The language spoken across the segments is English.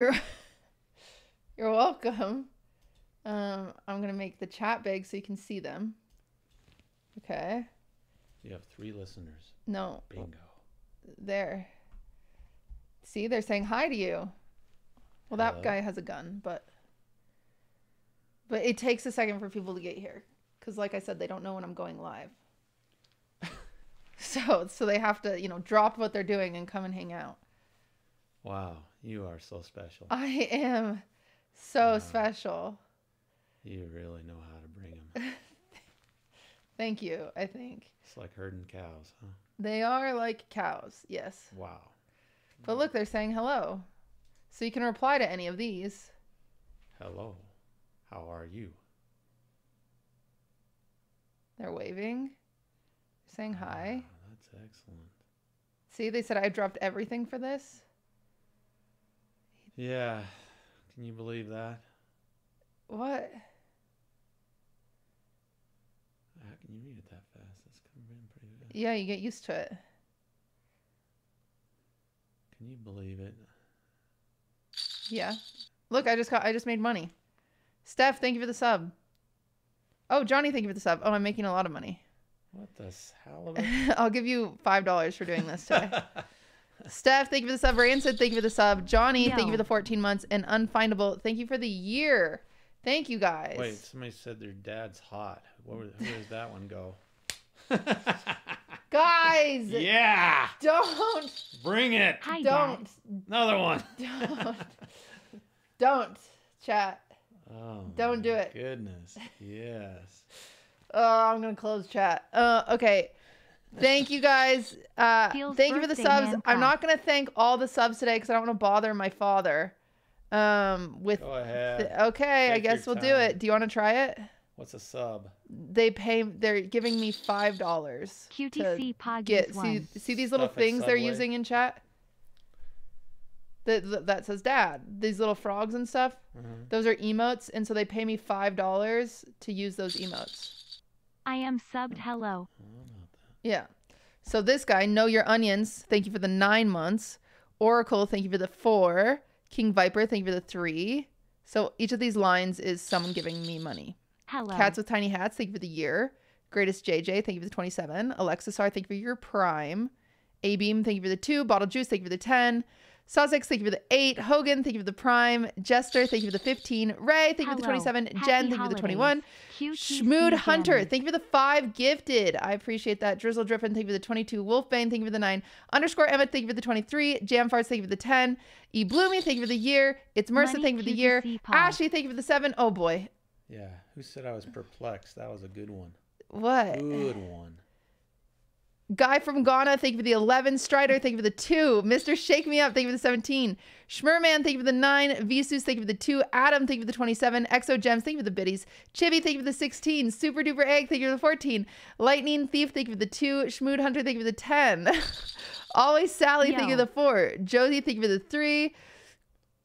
You're welcome. I'm gonna make the chat big so you can see them. Okay. You have 3 listeners. No. Bingo. There. See, they're saying hi to you. Well, that guy has a gun, but it takes a second for people to get here, because, like I said, they don't know when I'm going live. So they have to, you know, drop what they're doing and come and hang out. Wow, you are so special. I am so special. You really know how to bring them. Thank you, I think. It's like herding cows, huh? They are like cows, yes. Wow. But look, they're saying hello. So you can reply to any of these. Hello. How are you? They're waving. They're saying hi. Oh, that's excellent. See, they said I dropped everything for this. Yeah. Can you believe that? What? How can you read it that fast? That's coming in pretty good. Yeah, you get used to it. Can you believe it? Yeah. Look, I just made money. Steph, thank you for the sub. Oh, Johnny, thank you for the sub. Oh, I'm making a lot of money. What the hell? I'll give you $5 for doing this today. Steph, thank you for the sub. Rancid, thank you for the sub. Johnny, thank you for the 14 months. And Unfindable, thank you for the year. Thank you, guys. Wait, somebody said their dad's hot. Where does that one go? Guys. Yeah. Don't. Bring it. Hi, don't. Dad. Another one. Don't. Don't, chat. Oh, don't do it. Goodness. Yes. Oh, I'm gonna close chat. Okay. Thank you, guys. Thank you for the subs. I'm not gonna thank all the subs today because I don't want to bother my father. Go ahead. Okay, I guess we'll do it. Do you want to try it? What's a sub? They're giving me $5. QTC podcast. See these little things they're using in chat. That says dad, these little frogs and stuff. Those are emotes, and so they pay me $5 to use those emotes. I am subbed. Hello. Yeah, so this guy, Know Your Onions, thank you for the 9 months. Oracle, thank you for the 4. King Viper, thank you for the 3. So each of these lines is someone giving me money. Hello. Cats with Tiny Hats, thank you for the year. Greatest JJ, thank you for the 27. Alexisar, thank you for your prime. A-Beam, thank you for the 2. Bottle Juice, thank you for the 10. Sazix, thank you for the 8. Hogan, thank you for the prime. Jester, thank you for the 15. Ray, thank you for the 27. Happy Jen, thank you for the 21. Schmood Hunter, thank you for the 5 gifted. I appreciate that. Drizzle Drippin, thank you for the 22. Wolfbane, thank you for the 9. Underscore Emmett, thank you for the 23. Jamfarts, thank you for the 10. E Bloomy, thank you for the year. It's Mercer, thank you for the year. Ashley, thank you for the 7. Oh boy. Yeah. Who said I was perplexed? That was a good one. What? Good one. Guy from Ghana, thank you for the 11. Strider, thank you for the 2. Mr. Shake Me Up, thank you for the 17. Schmerman, thank you for the 9. Visus, thank you for the 2. Adam, thank you for the 27. Exo Gems, thank you for the biddies. Chibi, thank you for the 16. Super Duper Egg, thank you for the 14. Lightning Thief, thank you for the 2. Schmood Hunter, thank you for the 10. Always Sally, thank you for the 4. Josie, thank you for the 3.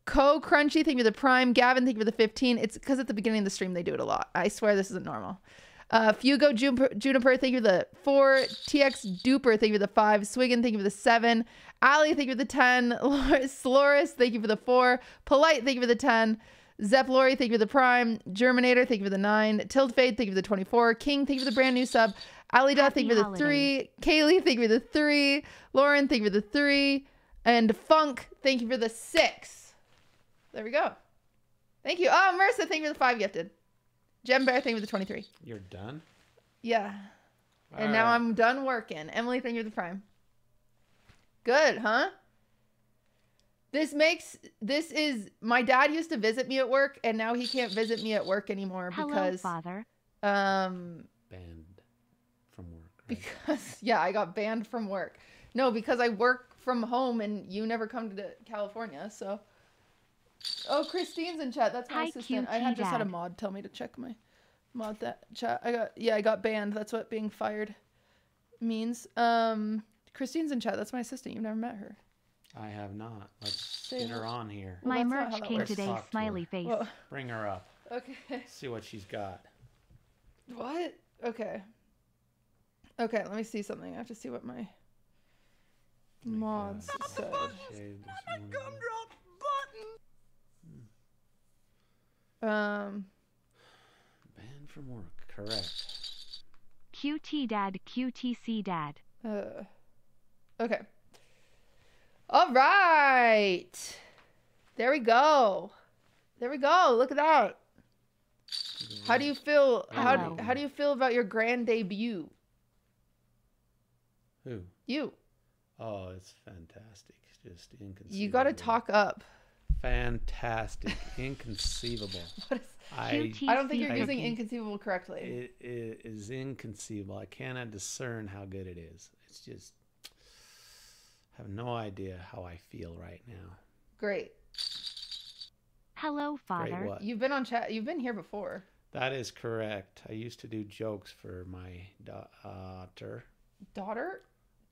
Co Crunchy, thank you for the prime. Gavin, thank you for the 15. It's because at the beginning of the stream they do it a lot. I swear this isn't normal. Fugo Juniper, thank you for the 4. TX Duper, thank you for the 5. Swiggin, thank you for the 7. Ali, thank you for the 10. Sloris, thank you for the 4. Polite, thank you for the 10. Zep Lori, thank you for the prime. Germinator, thank you for the 9. Tiltfade, thank you for the 24. King, thank you for the brand new sub. Alida, thank you for the 3. Kaylee, thank you for the 3. Lauren, thank you for the 3. And Funk, thank you for the 6. There we go. Thank you. Oh, Marissa, thank you for the 5 gifted. Gem Bear, thank you for the 23. You're done? Yeah. And now I'm done working. Emily, thank you for the prime. Good, huh? This is, my dad used to visit me at work, and now he can't visit me at work anymore because Father. Banned from work. Right? Because, yeah, I got banned from work. No, because I work from home, and you never come to California, so. Oh, Christine's in chat. That's my assistant. I had just had a mod tell me to check my mod chat. I got banned. That's what being fired means. Christine's in chat. That's my assistant. You've never met her. I have not. Let's get her on here. My merch came today. Smiley face. Whoa. Bring her up. Okay. See what she's got. What? Okay. Okay. Let me see something. I have to see what my mods said. Gumdrop. Banned from work, correct. QT dad, QTC dad. Okay. All right. There we go. There we go. Look at that. How do you feel? How do you feel about your grand debut? Who? You. Oh, it's fantastic. Just inconceivable. You got to talk up. Fantastic. Inconceivable. What is I don't think you're using inconceivable correctly. It is inconceivable. I cannot discern how good it is. It's just, I have no idea how I feel right now. Great. Hello, Father. Great, you've been on chat. You've been here before. That is correct. I used to do jokes for my daughter.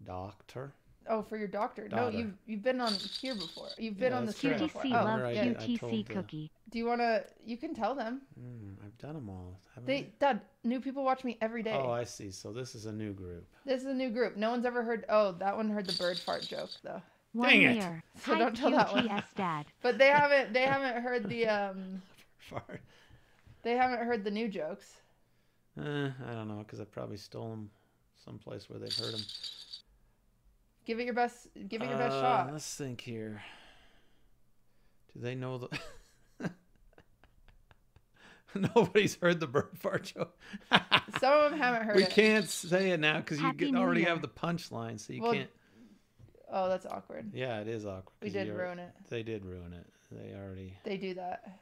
Doctor. Oh, for your daughter. No, you've been on here before. You've been on the stream before. Oh, love QTC cookie. Do you want to? You can tell them. I've done them all. Dad, new people watch me every day. Oh, I see. So this is a new group. This is a new group. No one's ever heard. Oh, that one heard the bird fart joke though. Dang it! So don't tell that one. Dad. But they haven't. They haven't heard the fart. They haven't heard the new jokes. I don't know, because I probably stole them someplace where they've heard them. Give it your best. Give it your best shot. Let's think here. Do they know the? Nobody's heard the bird fart joke. Some of them haven't heard it. We can't say it now because you already have the punchline, so you can't. Oh, that's awkward. Yeah, it is awkward. We did ruin it. They did ruin it. They already. They do that.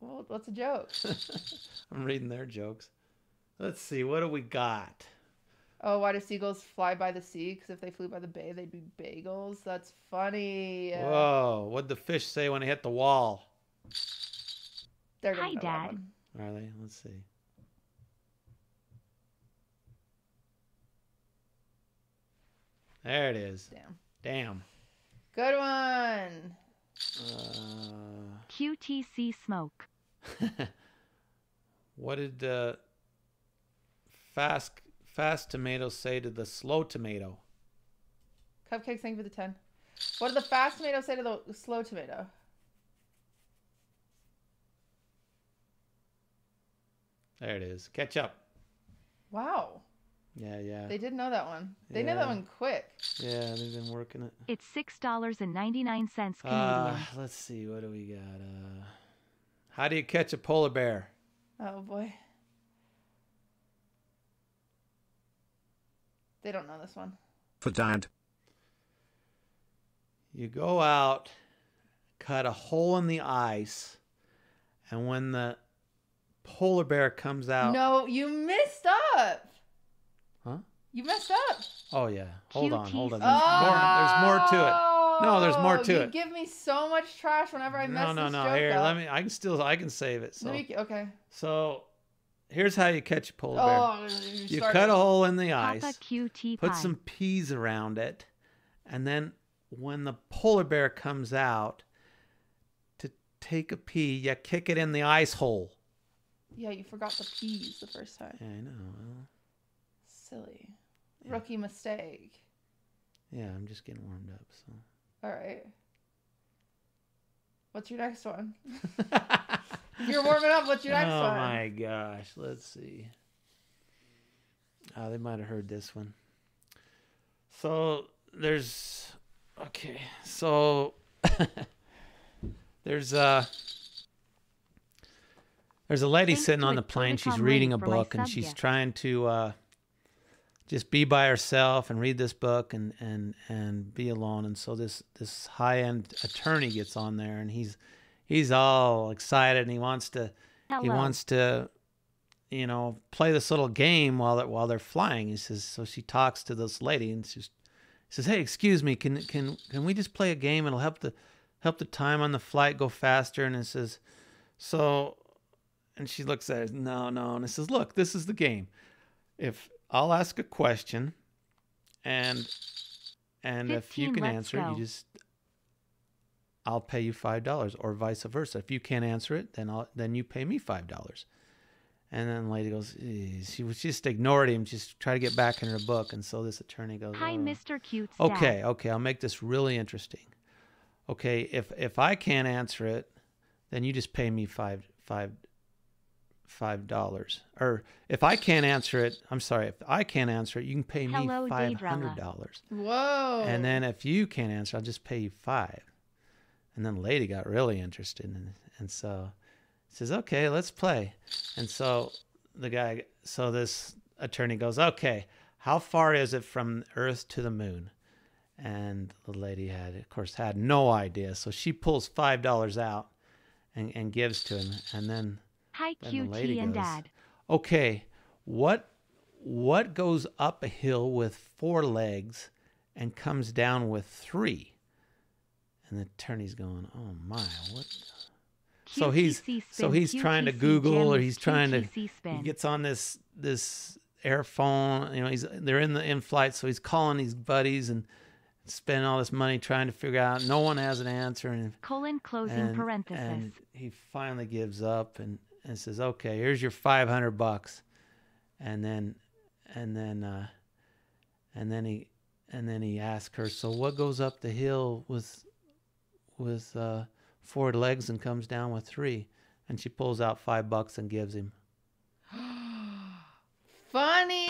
Well, what's a joke? I'm reading their jokes. Let's see. What do we got? Oh, why do seagulls fly by the sea? Because if they flew by the bay, they'd be bagels. That's funny. Whoa. What'd the fish say when they hit the wall? They're gonna know that one. Are they? Let's see. There it is. Damn. Good one. QTC smoke. What did the fast tomatoes say to the slow tomato? Cupcakes, thank you for the 10. What did the fast tomato say to the slow tomato? There it is. Catch up. Wow. Yeah. They did know that one. They knew that one quick. Yeah, they've been working it. It's $6.99 Canadian. Let's see. What do we got? How do you catch a polar bear? Oh, boy. They don't know this one. For Dad. You go out, cut a hole in the ice, and when the polar bear comes out... No, you messed up. Huh? You messed up. Oh, yeah. Hold on. There's more to it. No, there's more to it. You give me so much trash whenever I mess this joke up. Here, I can save it. So. Okay. So... Here's how you catch a polar bear. You cut a hole in the ice, put some peas around it, and then when the polar bear comes out to take a pea, you kick it in the ice hole. Yeah, you forgot the peas the first time. Yeah, I know. Silly. Yeah. Rookie mistake. Yeah, I'm just getting warmed up. So. All right. What's your next one? You're warming up. What's your next one? Oh, my gosh. Let's see. Oh, they might have heard this one. So there's... Okay. So there's a lady sitting on the plane. She's reading a book, and she's trying to just be by herself and read this book and be alone. And so this high-end attorney gets on there, and he's all excited, and he wants to, you know, play this little game while they're flying. He says, so she talks to this lady, and she says, "Hey, excuse me, can we just play a game? It'll help the time on the flight go faster." And it says, so, and she looks at it, no, and it says, "Look, this is the game. If I'll ask a question, and if you can answer it, you just." I'll pay you $5, or vice versa. If you can't answer it, then you pay me $5. And then the lady goes, she was just ignored him, just try to get back in her book. And so this attorney goes, "Hi, Mr. Cute. Okay, I'll make this really interesting. Okay, if I can't answer it, then you just pay me $5. Or if I can't answer it, I'm sorry, if I can't answer it, you can pay me $500. Whoa. And then if you can't answer, I'll just pay you $5. And then the lady got really interested, and so he says, okay, let's play. And so the guy, so this attorney goes, okay, how far is it from Earth to the moon? And the lady had, of course, had no idea. So she pulls $5 out and gives to him. And then, hi, QT the lady and goes, Dad. Okay, what goes up a hill with 4 legs and comes down with 3? And the attorney's going, oh my, what? So he's trying to Google, or he's trying to, he gets on this airphone, you know, they're in the in-flight, so he's calling these buddies and spending all this money trying to figure out. No one has an answer. And, (closing parenthesis). And he finally gives up and says, okay, here's your $500. And then he asks her, so what goes up the hill with 4 legs and comes down with 3, and she pulls out $5 and gives him. Funny.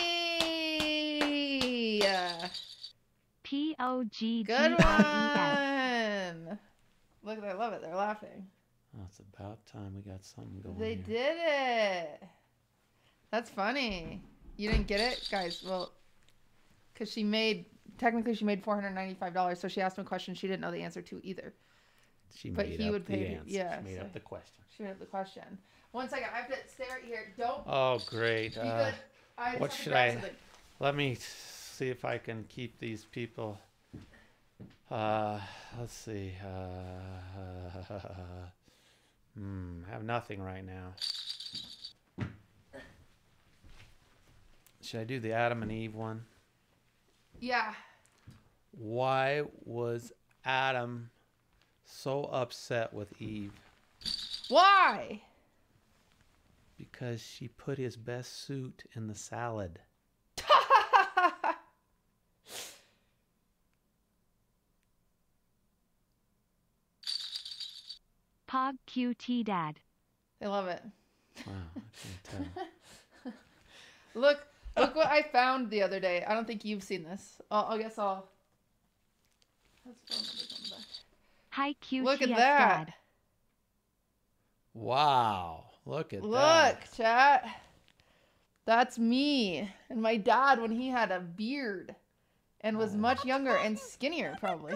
POG. Good one. Look, I love it. They're laughing. Oh, it's about time we got something going. They did it. That's funny. You didn't get it, guys. Well, because she made, technically she made $495, so she asked him a question she didn't know the answer to either. She made up the question. She made up the question. 1 second, I have to stay right here. Don't. Oh, great. What should I? Something. Let me see if I can keep these people. Let's see. I have nothing right now. Should I do the Adam and Eve one? Yeah. Why was Adam so upset with Eve? Why? Because she put his best suit in the salad. Pog QT Dad. I love it. Wow. I can't tell. Look what I found the other day. I don't think you've seen this. I guess I'll. That's one back. Hi, QTS Look at that. Dad. Wow. Look at that. Look, chat. That's me and my dad when he had a beard and was much younger and skinnier, probably.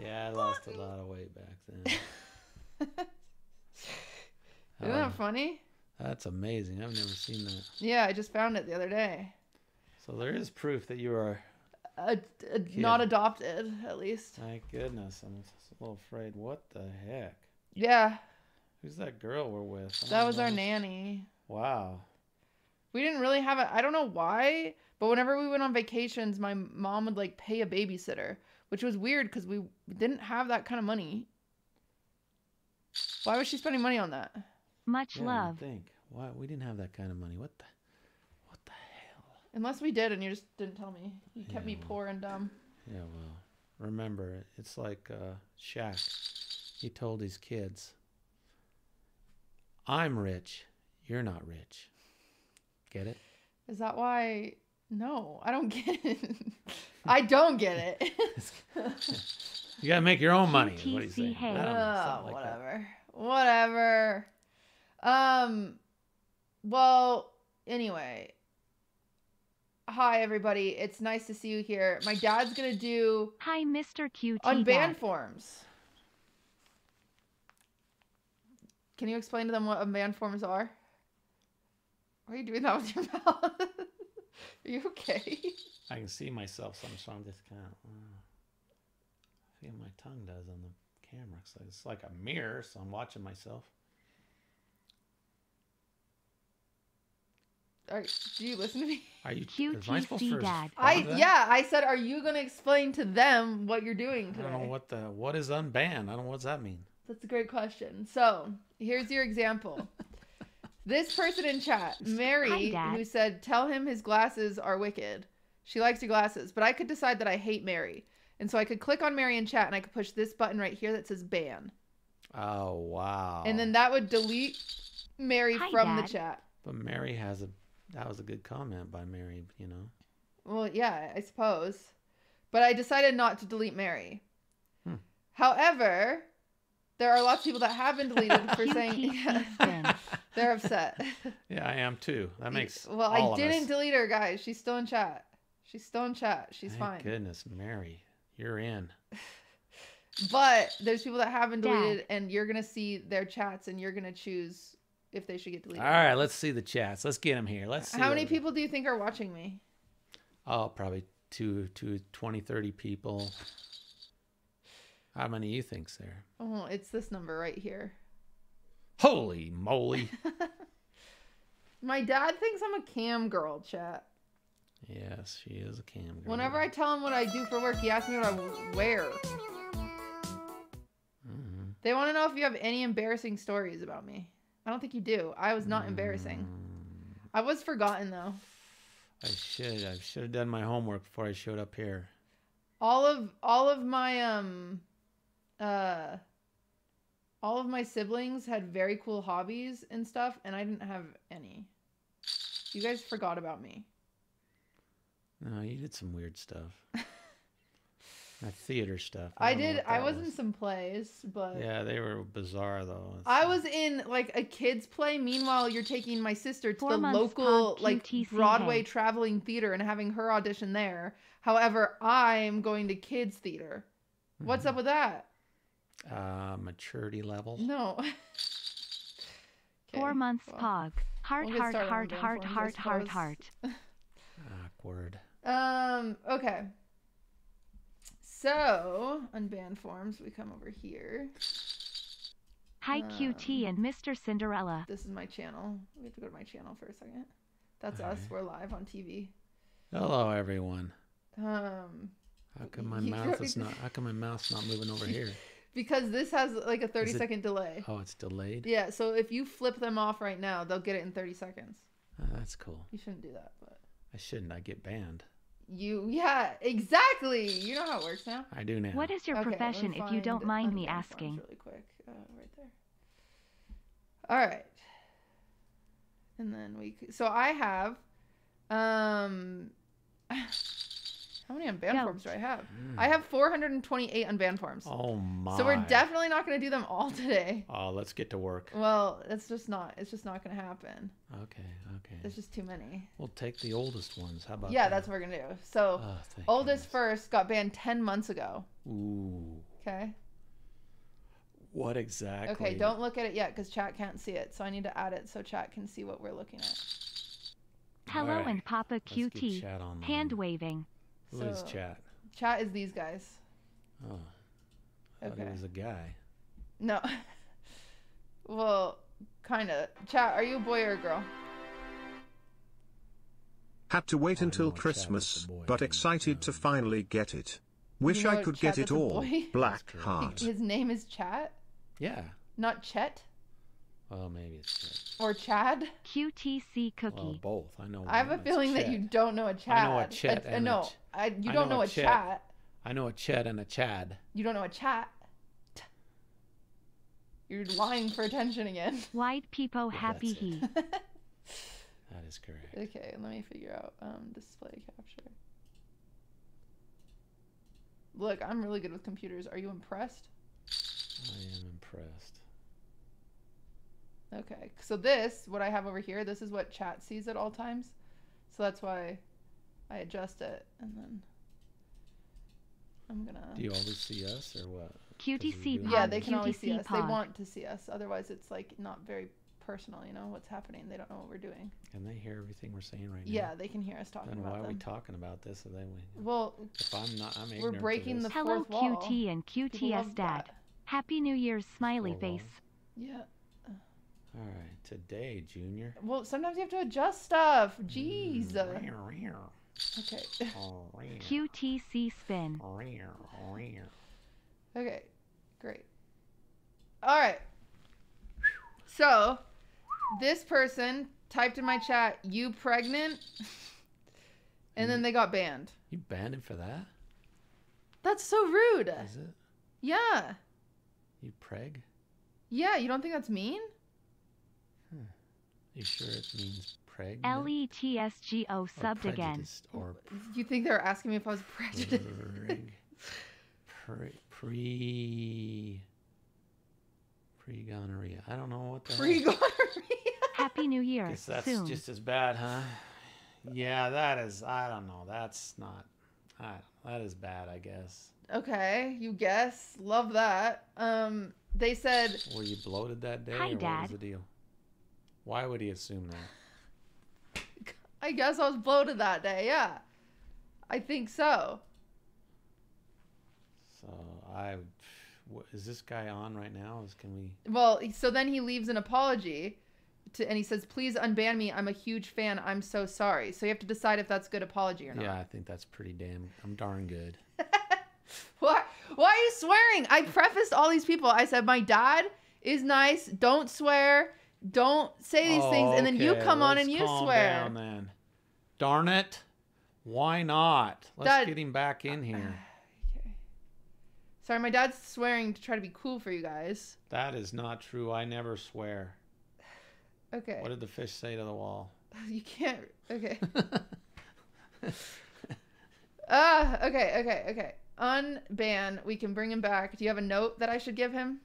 Yeah, I lost a lot of weight back then. Isn't that funny? That's amazing. I've never seen that. Yeah, I just found it the other day. So there is proof that you are... not adopted, at least. My goodness, I'm a little afraid. What the heck? Yeah. Who's that girl we're with? That was our nanny. Wow. We didn't really have a... I don't know why, but whenever we went on vacations, my mom would, like, pay a babysitter, which was weird because we didn't have that kind of money. Why was she spending money on that? Much love. I think. Why? We didn't have that kind of money. What the hell? Unless we did, and you just didn't tell me. You kept me poor and dumb. Yeah, well, remember, it's like Shaq. He told his kids, I'm rich. You're not rich. Get it? Is that why? No, I don't get it. I don't get it. You got to make your own money. Is what he's saying. Whatever. Well, anyway. Hi, everybody. It's nice to see you here. My dad's going to do... Hi, Mr. QT. Unbanned forms. Can you explain to them what unbanned forms are? Why are you doing that with your mouth? Are you okay? I can see myself, so I'm just kind of... I feel my tongue does on the camera. So it's like a mirror, so I'm watching myself. Do you listen to me? Are you QTC Dad? I said, are you going to explain to them what you're doing today? I don't know what is unbanned. I don't know what does that mean. That's a great question. So here's your example. This person in chat, Mary, who said, tell him his glasses are wicked. She likes your glasses, but I could decide that I hate Mary. And so I could click on Mary in chat and I could push this button right here that says ban. Oh, wow. And then that would delete Mary from the chat. But Mary has a... That was a good comment by Mary, you know. Well, yeah, I suppose. But I decided not to delete Mary. Hmm. However, there are lots of people that have been deleted for saying they're upset. Yeah, I am too. That makes well, all I didn't delete her, guys. She's still in chat. She's still in chat. She's fine. Goodness, Mary, you're in. But there's people that haven't deleted, and you're gonna see their chats, and you're gonna choose if they should get deleted. All right, let's see the chats. Let's get them here. Let's see. How many people do you think are watching me? Oh, probably 20, 30 people. How many you think's there? Oh, it's this number right here. Holy moly. My dad thinks I'm a cam girl, chat. Yes, she is a cam girl. Whenever I tell him what I do for work, he asks me what I wear. Mm-hmm. They want to know if you have any embarrassing stories about me. I don't think you do. I was not embarrassing. I was forgotten, though. I should have done my homework before I showed up here. All of my all of my siblings had very cool hobbies and stuff, and I didn't have any. You guys forgot about me. No, you did some weird stuff. That theater stuff. I was in some plays, but... Yeah, they were bizarre, though. I was in, like, a kid's play. Meanwhile, you're taking my sister to the local, like, Broadway traveling theater and having her audition there. However, I'm going to kids theater. What's up with that? Maturity level? No. 4 months pog. Heart. Awkward. Okay. So, unbanned forms, we come over here. Hi, QT and Mr. Cinderella. This is my channel. We have to go to my channel for a second. That's us. Right. We're live on TV. Hello, everyone. How come my mouth's not moving over here? Because this has like a 30-second delay. Oh, it's delayed? Yeah, so if you flip them off right now, they'll get it in 30 seconds. Oh, that's cool. You shouldn't do that. But I shouldn't. I get banned. Yeah, exactly. You know how it works now. I do now. What is your profession, if you don't mind me asking? Really quick, right there. All right, and then so I have, how many unbanned forms do I have? I have 428 unbanned forms. Oh my! So we're definitely not going to do them all today. Oh, let's get to work. Well, it's just not going to happen. Okay. There's just too many. We'll take the oldest ones. How about that? That's what we're going to do. So oldest first got banned 10 months ago. Ooh. Okay. What exactly? Okay, don't look at it yet because chat can't see it. So I need to add it so chat can see what we're looking at. Hello and Papa QT. Hand waving. Who is chat? Chat is these guys. Oh. It was a guy. No. Well, kind of. Chat, are you a boy or a girl? Had to wait until Christmas, but excited to finally get it. Wish I could get it all. Black heart. His name is Chat? Yeah. Not Chet? Well, maybe it's Chet. Or Chad? QTC Cookie. Well, both. I know. I have a feeling that you don't know a Chad. I know a Chet. You don't know a Chat. I know a Chet and a Chad. You don't know a Chat. You're lying for attention again. Wide people happy he. That is correct. Okay, let me figure out display capture. Look, I'm really good with computers. Are you impressed? I am impressed. Okay, so what I have over here, this is what chat sees at all times. So that's why I adjust it, and then I'm gonna... Do you always see us, or what? QTC. Yeah, they can always see us. They want to see us. Otherwise, it's like not very personal, you know, what's happening. They don't know what we're doing. And they hear everything we're saying right now. Yeah, they can hear us talking about them. Then why are we talking about this? And then if I'm not, I'm ignorant. We're breaking the fourth wall. Hello, QT and QTS Dad. Happy New Year's, smiley face. Yeah. All right, today, Junior. Well, sometimes you have to adjust stuff. Jeez. Okay. QTC spin. Okay, great. All right. So, this person typed in my chat, "You pregnant?" And then they got banned. You banned him for that? That's so rude. Is it? Yeah. You preg? Yeah, you don't think that's mean? Huh. You sure it means pregnant? L-E-T-S-G-O subbed again. Or you think they're asking me if I was prejudiced? Pre-gonorrhea. I don't know what the pre-gonorrhea. Happy New Year. Guess that's soon. Just as bad, huh? Yeah, that is. I don't know. That's not. That is bad, I guess. Okay, you guess. Love that. They said. Were you bloated that day? Hi, or Dad. What was the deal? Why would he assume that? I guess I was bloated that day. Yeah, I think so. So I. What, is this guy on right now? Well, so then he leaves an apology. And he says, please unban me. I'm a huge fan. I'm so sorry. So you have to decide if that's a good apology or not. Yeah, I think that's pretty damn... I'm darn good. Why are you swearing? I prefaced all these people. I said, my dad is nice. Don't swear. Don't say these things. And then you come on and you swear. Calm down, then. Darn it. Why not? Let's get him back in here. Sorry, my dad's swearing to try to be cool for you guys. That is not true. I never swear. Okay. What did the fish say to the wall? You can't... Okay. Okay. Unban. We can bring him back. Do you have a note that I should give him?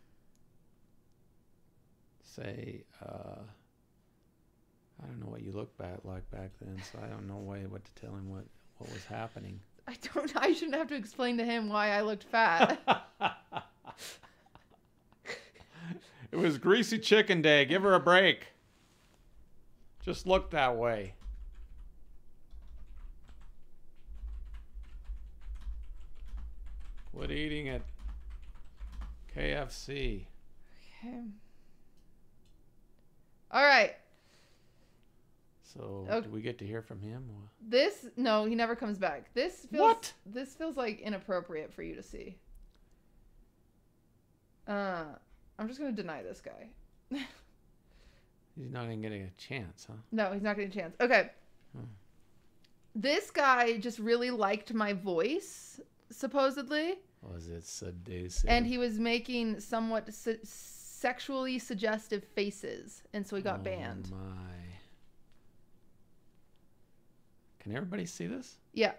Say, I don't know what you looked like back then, so I don't know what to tell him what was happening. I shouldn't have to explain to him why I looked fat. It was greasy chicken day. Give her a break. Just look that way. Quit eating at KFC. Okay. All right. So do we get to hear from him? No, he never comes back. This feels like inappropriate for you to see. I'm just gonna deny this guy. He's not even getting a chance, huh? No, he's not getting a chance. Okay. Hmm. This guy just really liked my voice, supposedly. Was it seducing? And he was making somewhat sexually suggestive faces, and so he got banned. Oh my. Can everybody see this? Yeah.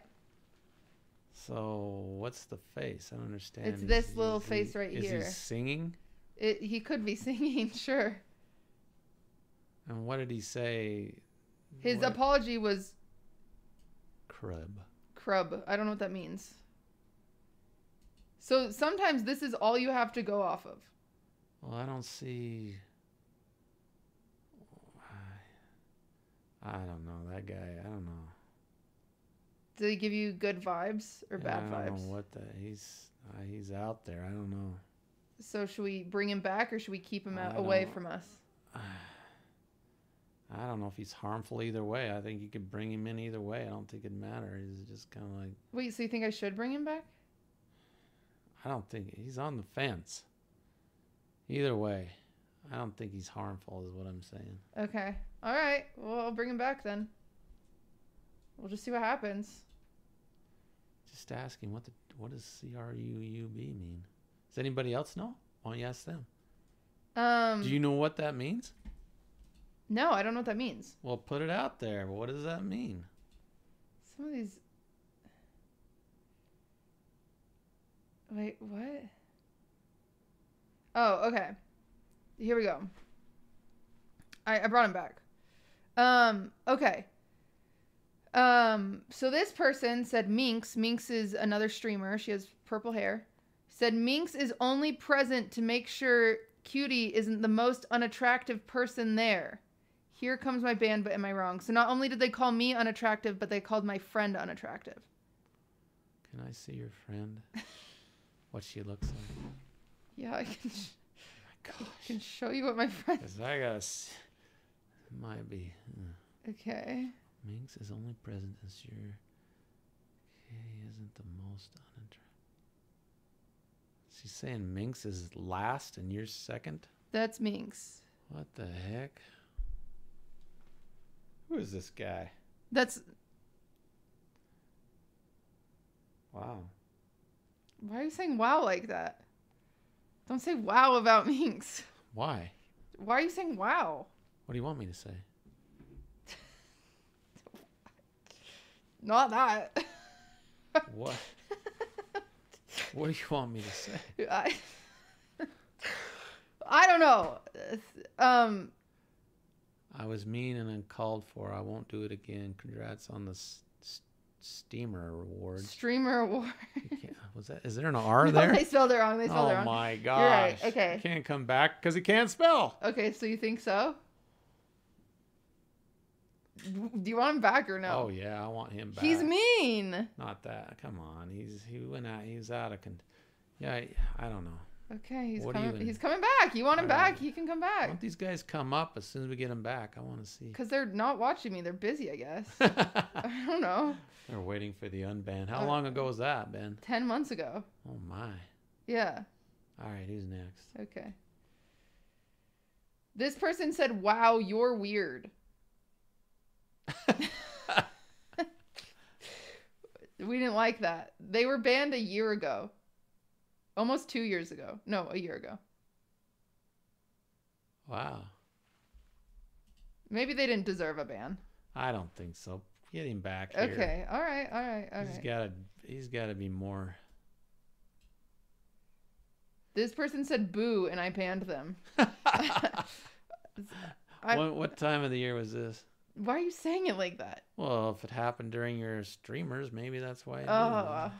So what's the face? I don't understand. It's this little face right here. Is he singing? He could be singing, sure. And what did he say? His apology was... Crub. I don't know what that means. So sometimes this is all you have to go off of. Well, I don't see... I don't know. That guy, I don't know. Did he give you good vibes or bad vibes? I don't know what that... He's out there. I don't know. So should we bring him back or should we keep him away from us? I don't know if he's harmful either way. I think you could bring him in either way. I don't think it'd matter. He's just kind of like... Wait, so you think I should bring him back? I don't think... He's on the fence. Either way, I don't think he's harmful is what I'm saying. Okay. All right. Well, I'll bring him back then. We'll just see what happens. Just asking what does CRUUB mean? Does anybody else know? Why don't you ask them? Do you know what that means? No, I don't know what that means. Well, put it out there. What does that mean? Some of these... Wait, what? Oh, okay. Here we go. I brought him back. Okay. So this person said Minx. Minx is another streamer. She has purple hair. Said Minx is only present to make sure Cutie isn't the most unattractive person there. Here comes my ban, but am I wrong? So not only did they call me unattractive, but they called my friend unattractive. Can I see your friend? What she looks like? Yeah, I can. Gosh. I can show you what my friend. Because I guess it might be. Okay. Minx is only present as your. He isn't the most unattractive. She's saying Minx is last and you're second? That's Minx. What the heck? Who is this guy? That's. Wow. Why are you saying wow like that? Don't say wow about Minx. Why? Why are you saying wow? What do you want me to say? Not that. What? What do you want me to say? I don't know. I was mean and uncalled for. I won't do it again. Congrats on the steamer award. Streamer award. Yeah, was that? Is there an R no, there? They spelled it wrong. They spelled it wrong. Oh my gosh. You're right. Okay. He can't come back because he can't spell. Okay, so you think so? Do you want him back or no? Oh yeah, I want him back. He's mean. Not that. Come on. He went out. He's out of con. Yeah, I don't know. Okay, he's coming back. You want him back? He can come back. Why don't these guys come up as soon as we get him back? I want to see. Because they're not watching me. They're busy, I guess. I don't know. They're waiting for the unban. How long ago was that, Ben? 10 months ago. Oh my. Yeah. All right, who's next? Okay. This person said, "Wow, you're weird." We didn't like that. They were banned a year ago. Almost 2 years ago. No, a year ago. Wow. Maybe they didn't deserve a ban. I don't think so. Get him back here. Okay. All right. All right. All right. He's got to be more. This person said boo, and I banned them. What time of the year was this? Why are you saying it like that? Well, if it happened during your streamers, maybe that's why. Oh,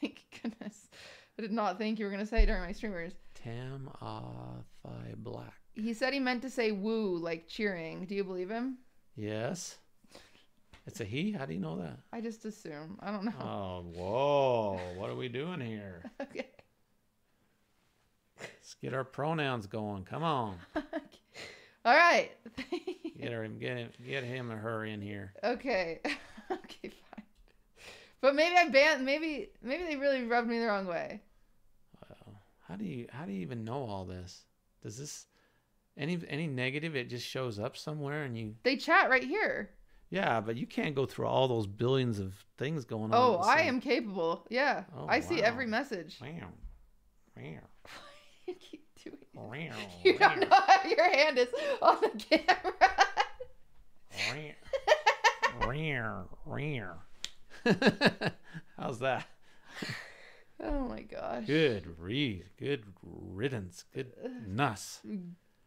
thank goodness. I did not think you were going to say during my streamers. Tamathai Black. He said he meant to say woo, like cheering. Do you believe him? Yes. It's a he? How do you know that? I just assume. I don't know. Oh, whoa. What are we doing here? Okay. Let's get our pronouns going. Come on. Okay. All right. Get him or her in here. Okay. Okay, fine. But maybe I banned. Maybe they really rubbed me the wrong way. Wow. How do you even know all this? Does this any negative? It just shows up somewhere and you. They chat right here. Yeah, but you can't go through all those billions of things going on. Oh, I am capable. Yeah, oh, I see every message. Wow. Wow. You keep doing it. You don't know how your hand is on the camera. Rear, rear. How's that? Oh my gosh. Good riddance. Good nuss.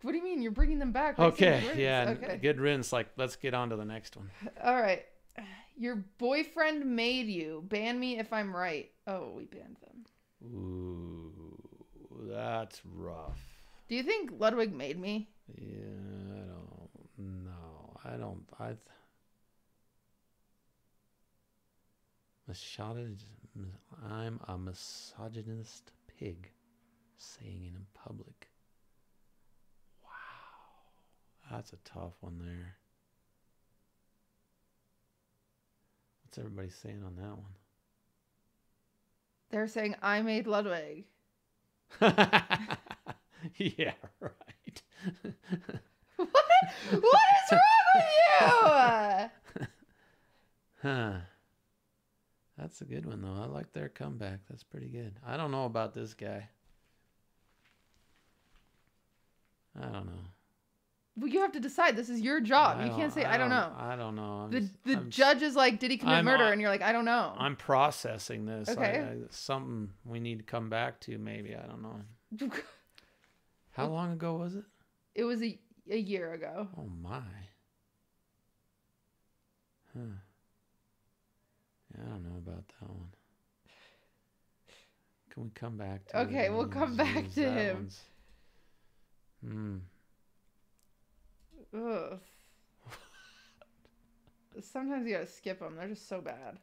What do you mean? You're bringing them back? Okay. Yeah. Okay. Good riddance. Like, let's get on to the next one. All right. Your boyfriend made you. Ban me if I'm right. Oh, we banned them. Ooh. That's rough. Do you think Ludwig made me? Yeah, I don't know. I'm a misogynist pig saying it in public. Wow. That's a tough one there. What's everybody saying on that one? They're saying I made Ludwig. Yeah, right. What is wrong with you? Huh. That's a good one, though. I like their comeback. That's pretty good. I don't know about this guy. I don't know. Well, you have to decide. This is your job. You can't say, I don't know. I don't know. The judge is like, did he commit murder? And you're like, I don't know. I'm processing this. Okay. Something we need to come back to, maybe. I don't know. How long ago was it? It was a year ago. Oh, my. Huh. I don't know about that one. Can we come back to it? Okay, we'll come back to him. Ugh. Sometimes you gotta skip them. They're just so bad.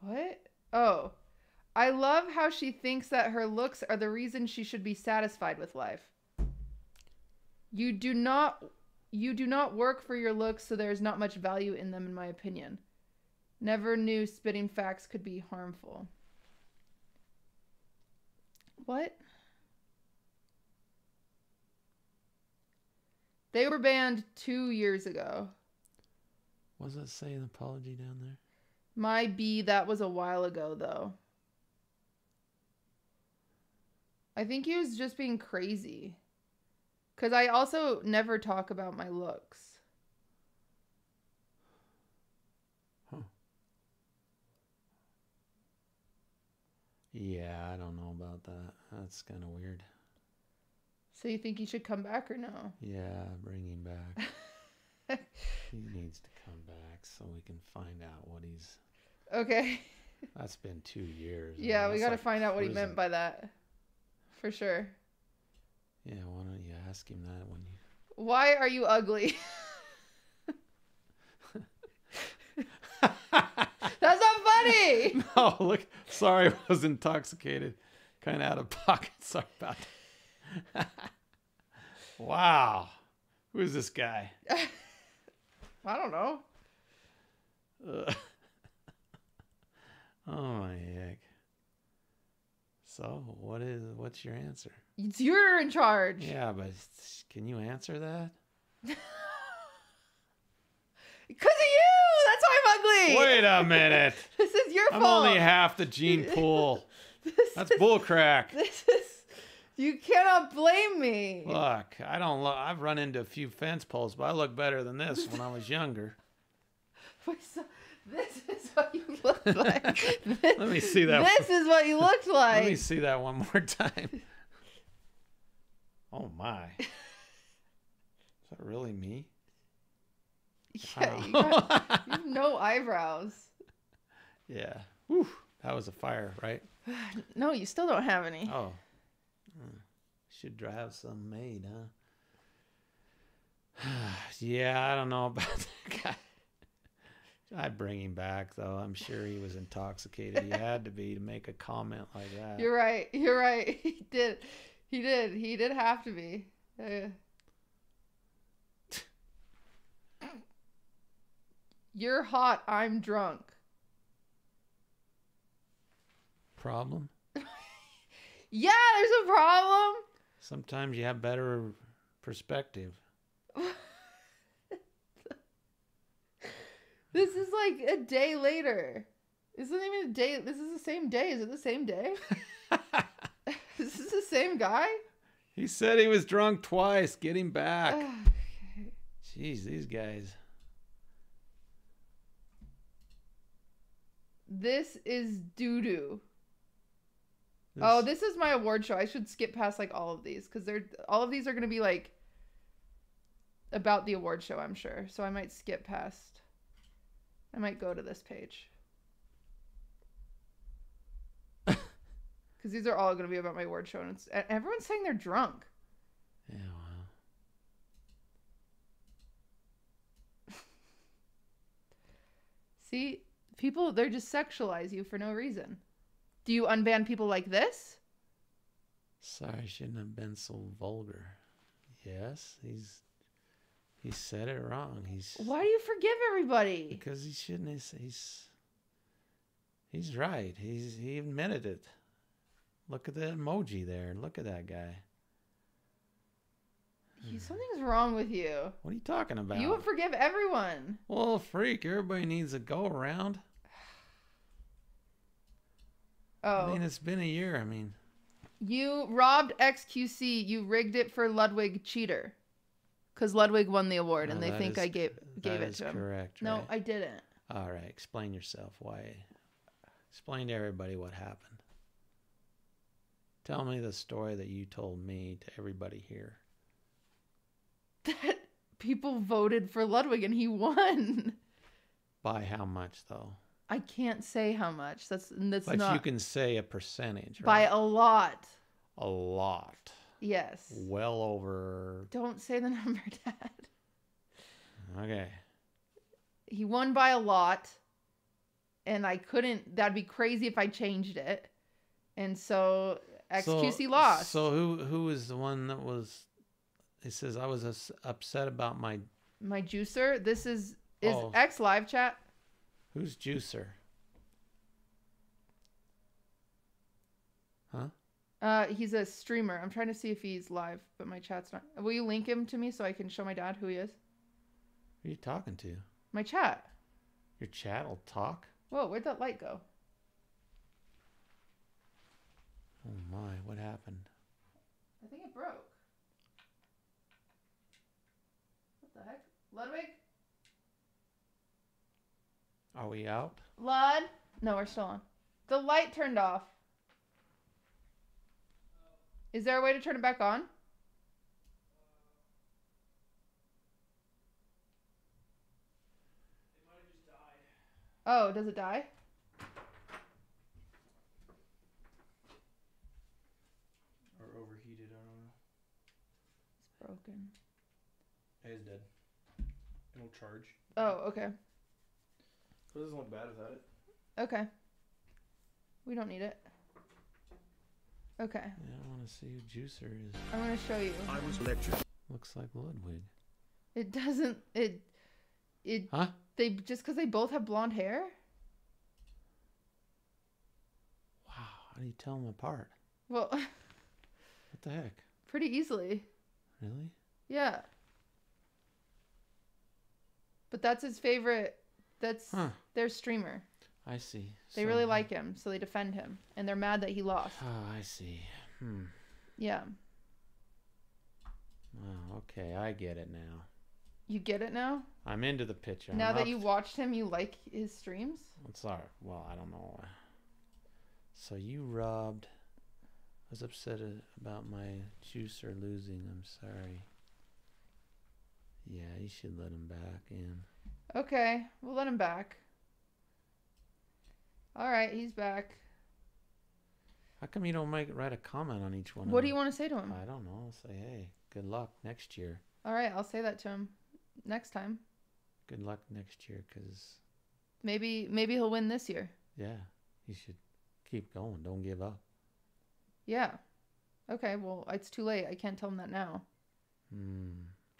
What? Oh. I love how she thinks that her looks are the reason she should be satisfied with life. You do not work for your looks, so there is not much value in them, in my opinion. Never knew spitting facts could be harmful. What? They were banned 2 years ago. What does that say, an apology down there? My B, that was a while ago, though. I think he was just being crazy. Because I also never talk about my looks. Huh. Yeah, I don't know about that. That's kind of weird. So you think he should come back or no? Yeah, bring him back. He needs to come back so we can find out what he's... Okay. That's been 2 years. Yeah, we got to find out what he meant by that. For sure. Yeah, why don't you ask him that when you... Why are you ugly? That's not funny! No, look. Sorry, I was intoxicated. Kind of out of pocket. Sorry about that. Wow. Who is this guy? I don't know. Oh my heck. So what's your answer? It's you're in charge. Yeah, but can you answer that? Because of you! That's why I'm ugly! Wait a minute! This is your fault! I'm only half the gene pool. That's bullcrap. This is... You cannot blame me. Look, I don't look. I've run into a few fence poles, but I look better than this when I was younger. This is what you look like. Let me see that. This is what you looked like. Let me see that one more time. Oh my! Is that really me? Yeah, you have no eyebrows. Yeah. Whew, that was a fire, right? No, you still don't have any. Oh. Should drive some made, huh? Yeah, I don't know about that guy. I'd bring him back, though. I'm sure he was intoxicated. He had to be to make a comment like that. You're right. You're right. He did. He did. He did have to be. You're hot. I'm drunk. Problem? Yeah, there's a problem. Sometimes you have better perspective. This is like a day later. This isn't even a day. This is the same day. Is it the same day? Is this the same guy? He said he was drunk twice. Get him back. Okay. Jeez, these guys. This is doo-doo. Oh, this is my award show. I should skip past like all of these because all of these are going to be like about the award show, I'm sure. So I might skip past. I might go to this page because these are all going to be about my award show, and everyone's saying they're drunk. Yeah, wow. See, people, they just sexualize you for no reason. Do you unban people like this? Sorry, I shouldn't have been so vulgar. Yes, he said it wrong. Why do you forgive everybody? Because he shouldn't. He's right. He admitted it. Look at the emoji there. Look at that guy. Something's wrong with you. What are you talking about? You would forgive everyone. Well, freak, everybody needs a go around. Oh. I mean, it's been a year. I mean, you robbed XQC. You rigged it for Ludwig, cheater, because Ludwig won the award, no, and they think I gave it to him. Correct. Right? No, I didn't. All right, explain yourself. Why? Explain to everybody what happened. Tell me the story that you told me to everybody here. That people voted for Ludwig and he won. By how much, though? I can't say how much. That's but not. But you can say a percentage, right? By a lot. A lot. Yes. Well over. Don't say the number, Dad. Okay. He won by a lot, and I couldn't. That'd be crazy if I changed it, and so XQC lost. So who was the one that was? It says I was upset about my juicer. This is oh. X live chat. Who's juicer? Huh? He's a streamer. I'm trying to see if he's live, but my chat's not. Will you link him to me so I can show my dad who he is? Who are you talking to? My chat. Your chat will talk? Whoa, where'd that light go? Oh my, what happened? I think it broke. What the heck? Ludwig? Are we out? Lud? No, we're still on. The light turned off. Is there a way to turn it back on? Oh, does it die? Or overheated, I don't know. It's broken. It is dead. It'll charge. Oh, okay. It doesn't look bad without it. Okay. We don't need it. Okay. Yeah, I want to see who Juicer is. I want to show you. I was lectured. Looks like Ludwig. It doesn't... It huh? They just because they both have blonde hair. Wow, how do you tell them apart? Well, what the heck? Pretty easily. Really? Yeah. But that's his favorite. That's their streamer. I see. They really like him, so they defend him, and they're mad that he lost. Oh, I see. Hmm. Yeah. Oh, okay, I get it now. You get it now? I'm into the picture. Now that you watched him, you like his streams? I'm sorry. Well, I don't know. So you robbed. I was upset about my Juicer losing. I'm sorry. Yeah, you should let him back in. Okay, we'll let him back. All right, he's back. How come you don't write a comment on each one? What do you want to say to him? I don't know. I'll say, hey, good luck next year. All right, I'll say that to him. Next time. Good luck next year, because... Maybe he'll win this year. Yeah. You should keep going. Don't give up. Yeah. Okay, well, it's too late. I can't tell him that now. Hmm.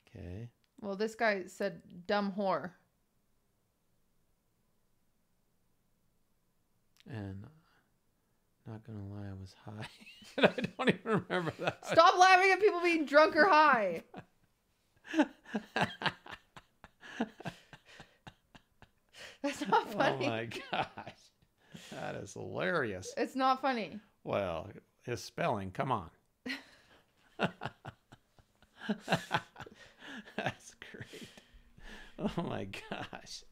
Okay. Well, this guy said dumb whore. And... Not gonna lie, I was high. And I don't even remember that. Stop laughing at people being drunk or high! That's not funny. Oh my gosh, that is hilarious. It's not funny. Well, his spelling, come on. That's great. Oh my gosh.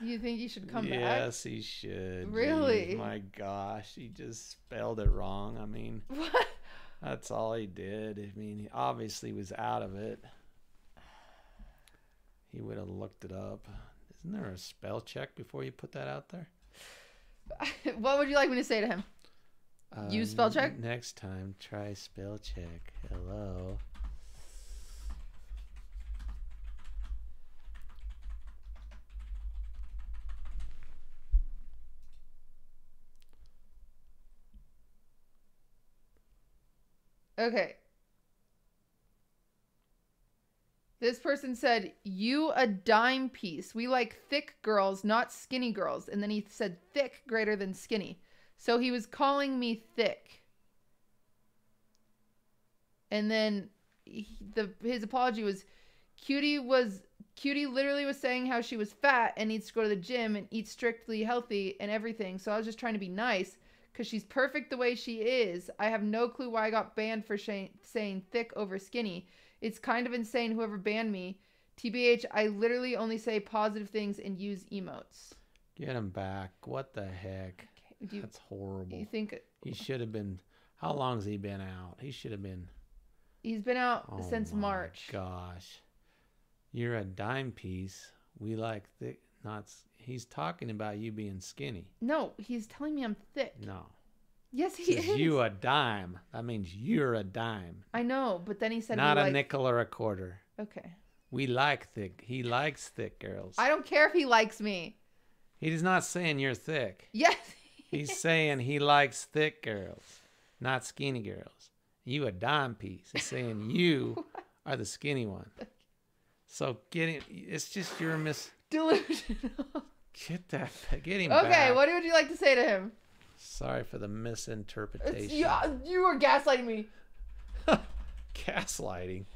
Do you think he should come back? Yes, he should. Really? Jeez, my gosh, he just spelled it wrong. I mean, what? That's all he did. I mean, he obviously was out of it. He would have looked it up. Isn't there a spell check before you put that out there? What would you like me to say to him? Use spell check? Next time, try spell check. Hello. Okay. This person said, you a dime piece. We like thick girls, not skinny girls. And then he said thick greater than skinny. So he was calling me thick. And then his apology was, Cutie literally was saying how she was fat and needs to go to the gym and eat strictly healthy and everything. So I was just trying to be nice because she's perfect the way she is. I have no clue why I got banned for saying thick over skinny. It's kind of insane whoever banned me. TBH, I literally only say positive things and use emotes. Get him back. What the heck? Okay. That's horrible. You think... He should have been... How long has he been out? He should have been... He's been out since March. Gosh. You're a dime piece. We like thick... Not... He's talking about you being skinny. No, he's telling me I'm thick. No. Yes, he is. You a dime. That means you're a dime. I know, but then he said not a nickel or a quarter. Okay. We like thick. He likes thick girls. I don't care if he likes me. He's not saying you're thick. Yes. He's saying he likes thick girls, not skinny girls. You a dime piece. He's saying you are the skinny one. So it's just your delusional. Get him back. Okay, what would you like to say to him? Sorry for the misinterpretation. You were gaslighting me. Gaslighting?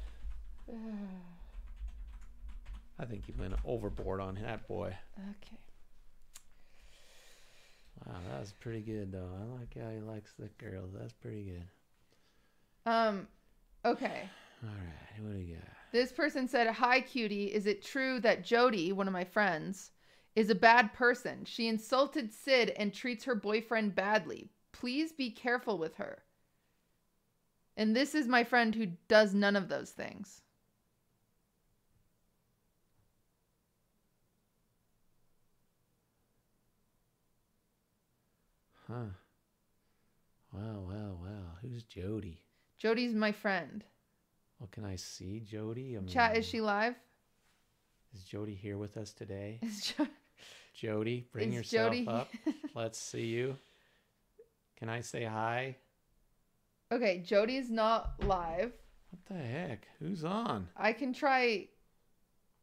I think you went overboard on that boy. Okay. was pretty good, though. I like how he likes the girls. That's pretty good. Okay. All right. What do you got? This person said, "Hi, cutie. Is it true that Jody, one of my friends, is a bad person? She insulted Sid and treats her boyfriend badly. Please be careful with her." And this is my friend who does none of those things. Huh. Wow, wow, wow. Who's Jody? Jody's my friend. Well, can I see Jody? Chat, is she live? Is Jody here with us today? Jody, bring yourself up. Let's see you. Can I say hi? Okay, Jody's not live. What the heck? Who's on? I can try.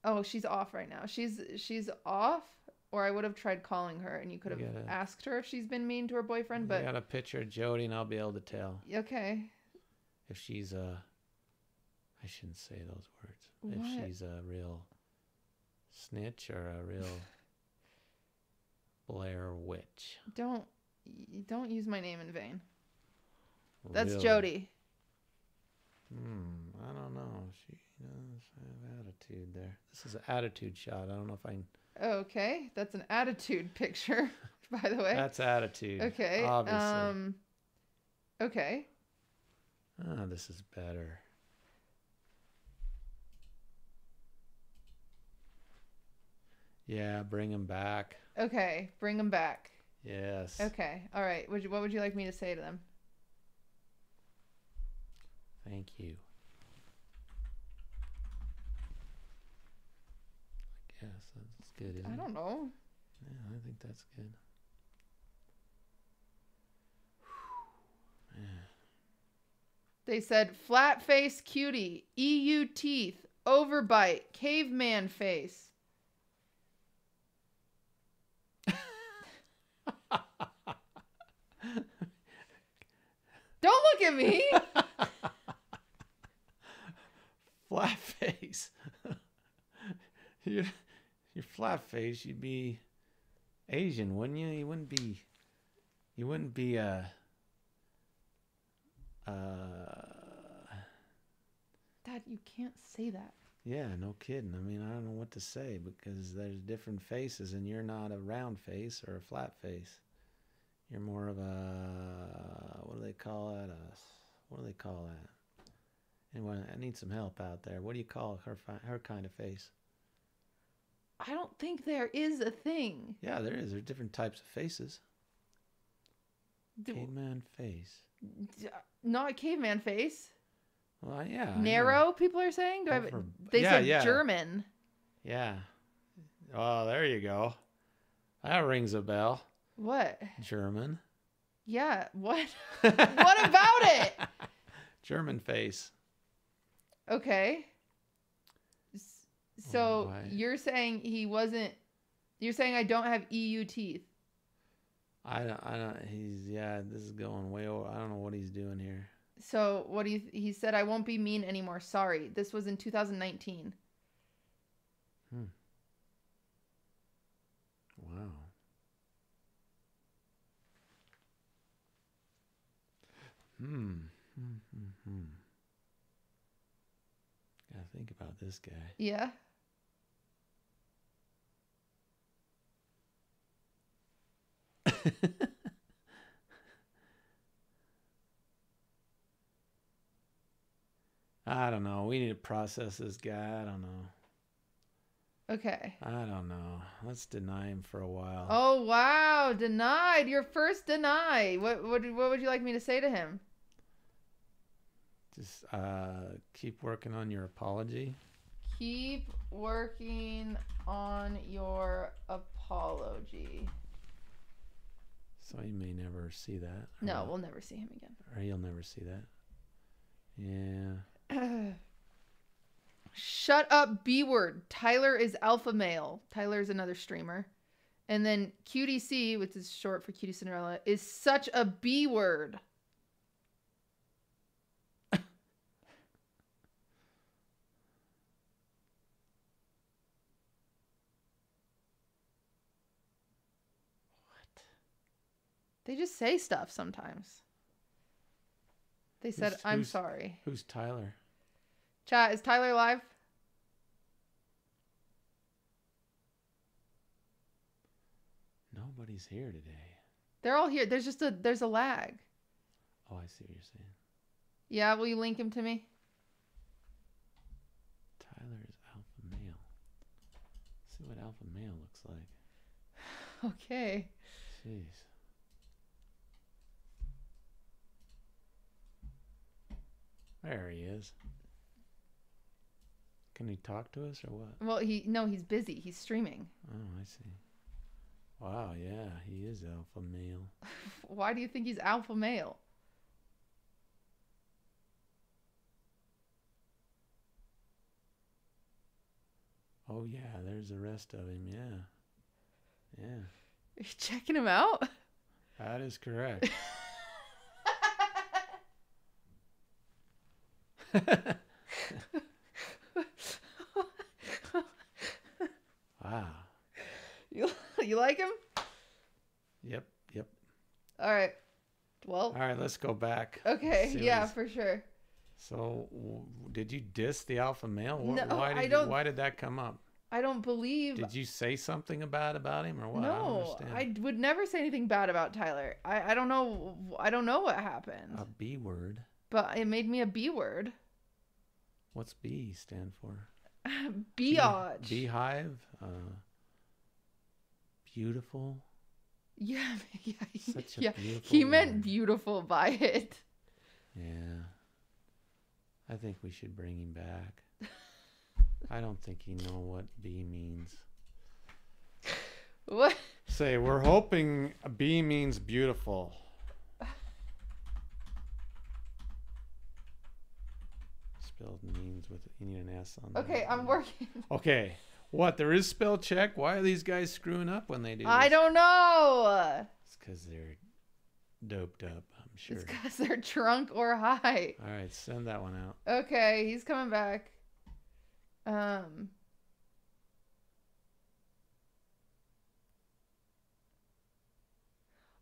Oh, she's off right now. She's off. Or I would have tried calling her, and you could have asked her if she's been mean to her boyfriend. But I got a picture of Jody, and I'll be able to tell. Okay. If she's a, I shouldn't say those words. What? If she's a real snitch or a real Blair Witch. Don't use my name in vain. That's really? Jody. I don't know. She does have attitude there. This is an attitude shot. I don't know if I can. Okay, that's an attitude picture, by the way. That's attitude. Okay. Obviously. Okay. Ah, this is better. Yeah, bring him back. Okay, bring him back. Yes. Okay, all right. What would you like me to say to them? Thank you. I guess that's... Good, I don't know. Yeah, I think that's good. Yeah. They said flat face cutie, EU teeth, overbite, caveman face. Don't look at me. Flat face. Your flat face, you'd be Asian, wouldn't you? You wouldn't be Dad, you can't say that. Yeah, no kidding. I mean, I don't know what to say because there's different faces, and you're not a round face or a flat face. You're more of a what do they call that? Anyone? I need some help out there. What do you call her kind of face? I don't think there is a thing. Yeah, there is. There are different types of faces. Caveman face. Not caveman face. Well, yeah. Narrow, people are saying? Do I have, they said German. Yeah. Oh, there you go. That rings a bell. What? German. Yeah, what? What about it? German face. Okay. So you're saying he wasn't, you're saying I don't have EU teeth. This is going way over. I don't know what he's doing here. So what do you, he said, I won't be mean anymore. Sorry. This was in 2019. Wow. Gotta think about this guy. Yeah. I don't know. We need to process this guy. I don't know. Okay. I don't know. Let's deny him for a while. Oh wow! Denied. Your first deny. What would you like me to say to him? Just keep working on your apology. Keep working on your apology. So you may never see that. No, we'll never see him again. Or you'll never see that. Yeah. Shut up, B word. Tyler is alpha male. Tyler is another streamer. And then QTC, which is short for QTCinderella, is such a B word. They just say stuff sometimes. They said, I'm sorry. Who's Tyler? Chat, is Tyler live? Nobody's here today. They're all here. There's just a lag. Oh, I see what you're saying. Yeah, will you link him to me? Tyler is alpha male. Let's see what alpha male looks like. Okay. Jeez. There he is. Can he talk to us or what? Well, he's busy. He's streaming. Oh, I see. Wow, yeah, he is alpha male. Why do you think he's alpha male? Oh yeah, there's the rest of him, yeah. Yeah. Are you checking him out? That is correct. Wow. You like him? Yep, yep. All right. Well. All right, let's go back. Okay, yeah, for sure. So, did you diss the alpha male? No, why did that come up? I don't believe. Did you say something bad about him or what? No, I would never say anything bad about Tyler. I don't know. I don't know what happened. A B word. But it made me a B word. What's B stand for? Biatch. Beehive. Beautiful. Yeah, yeah, such a beautiful he word. Meant beautiful by it. Yeah. I think we should bring him back. I don't think you know what B means. What? Say, we're hoping B means beautiful. Spelled means with, you need an S on that. Okay, I'm working. Okay. What, there is spell check? Why are these guys screwing up when they do this? I don't know. It's because they're doped up, I'm sure. It's because they're drunk or high. All right, send that one out. Okay, he's coming back.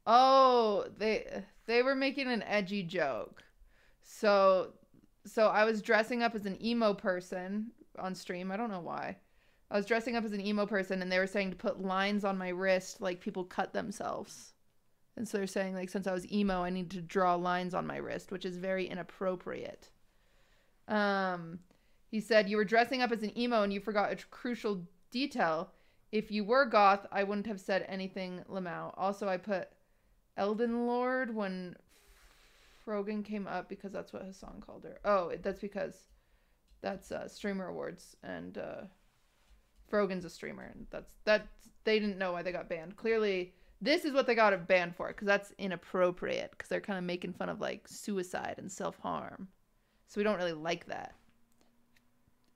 Oh, they were making an edgy joke. So I was dressing up as an emo person on stream. I don't know why. I was dressing up as an emo person, and they were saying to put lines on my wrist like people cut themselves. And so they're saying, like, since I was emo, I need to draw lines on my wrist, which is very inappropriate. He said, you were dressing up as an emo, and you forgot a crucial detail. If you were goth, I wouldn't have said anything, Lamau. Also, I put Elden Lord when Frogan came up because that's what Hassan called her. Oh, that's because that's streamer awards, and... Frogan's a streamer, and that's they didn't know why they got banned. Clearly, this is what they got banned for, because that's inappropriate, because they're kind of making fun of, like, suicide and self-harm. So we don't really like that.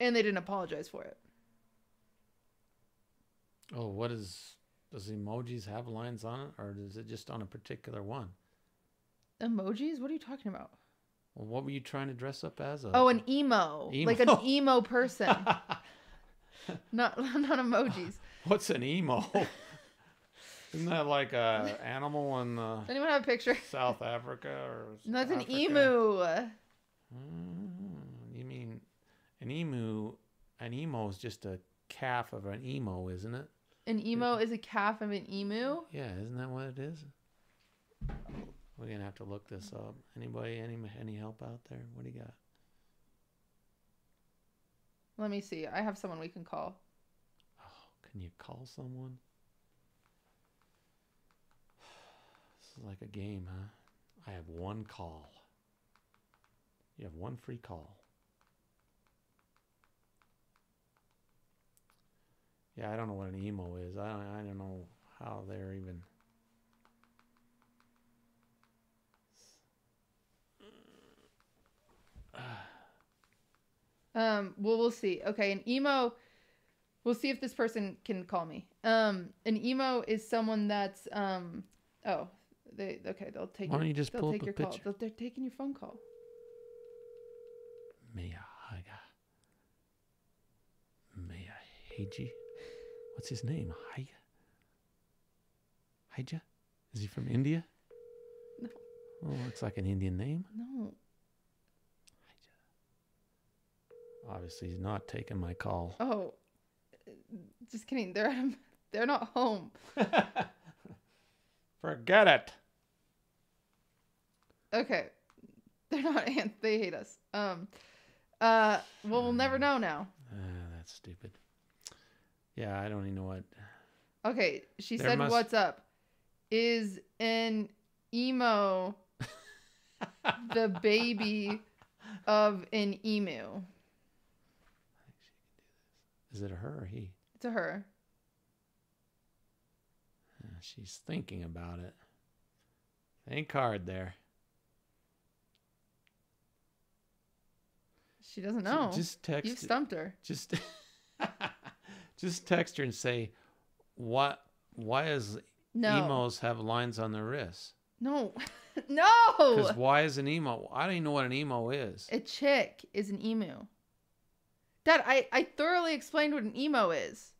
And they didn't apologize for it. Oh, what is... Does emojis have lines on it, or is it just on a particular one? Emojis? What are you talking about? Well, what were you trying to dress up as? Oh, an emo. Like an emo person. Not emojis. What's an emo? Isn't that like a animal in anyone have a picture? South Africa or no, it's an emu. You mean an emu? An emo is just a calf of an emo, isn't it? An emo is a calf of an emu. Yeah, isn't that what it is? We're gonna have to look this up. Anybody, any help out there? What do you got? Let me see. I have someone we can call. Oh, can you call someone? This is like a game, huh? I have one call. You have one free call. Yeah, I don't know what an emo is. I don't know how they're even... Well, we'll see. Okay, an emo, we'll see if this person can call me. An emo is someone that's they'll take. Why don't you just pull up a picture? They're taking your phone call. Maya Haga. Maya Haji. What's his name? Haja? Is he from India? Well, looks like an Indian name. No. Obviously, he's not taking my call. Oh, just kidding. They're not home. Forget it. Okay, they're not ants. They hate us. Well, we'll never know now. That's stupid. Yeah, I don't even know what. Okay, she said, "What's up?" Is an emo the baby of an emu? Is it a her or he? It's a her. She's thinking about it. Think hard there. She doesn't know. Just text. You've stumped her. Just, just text her and say, "What? Why is emos have lines on their wrists?" No, no. Because why is an emo? I don't even know what an emo is. A chick is an emu. Dad, I thoroughly explained what an emo is.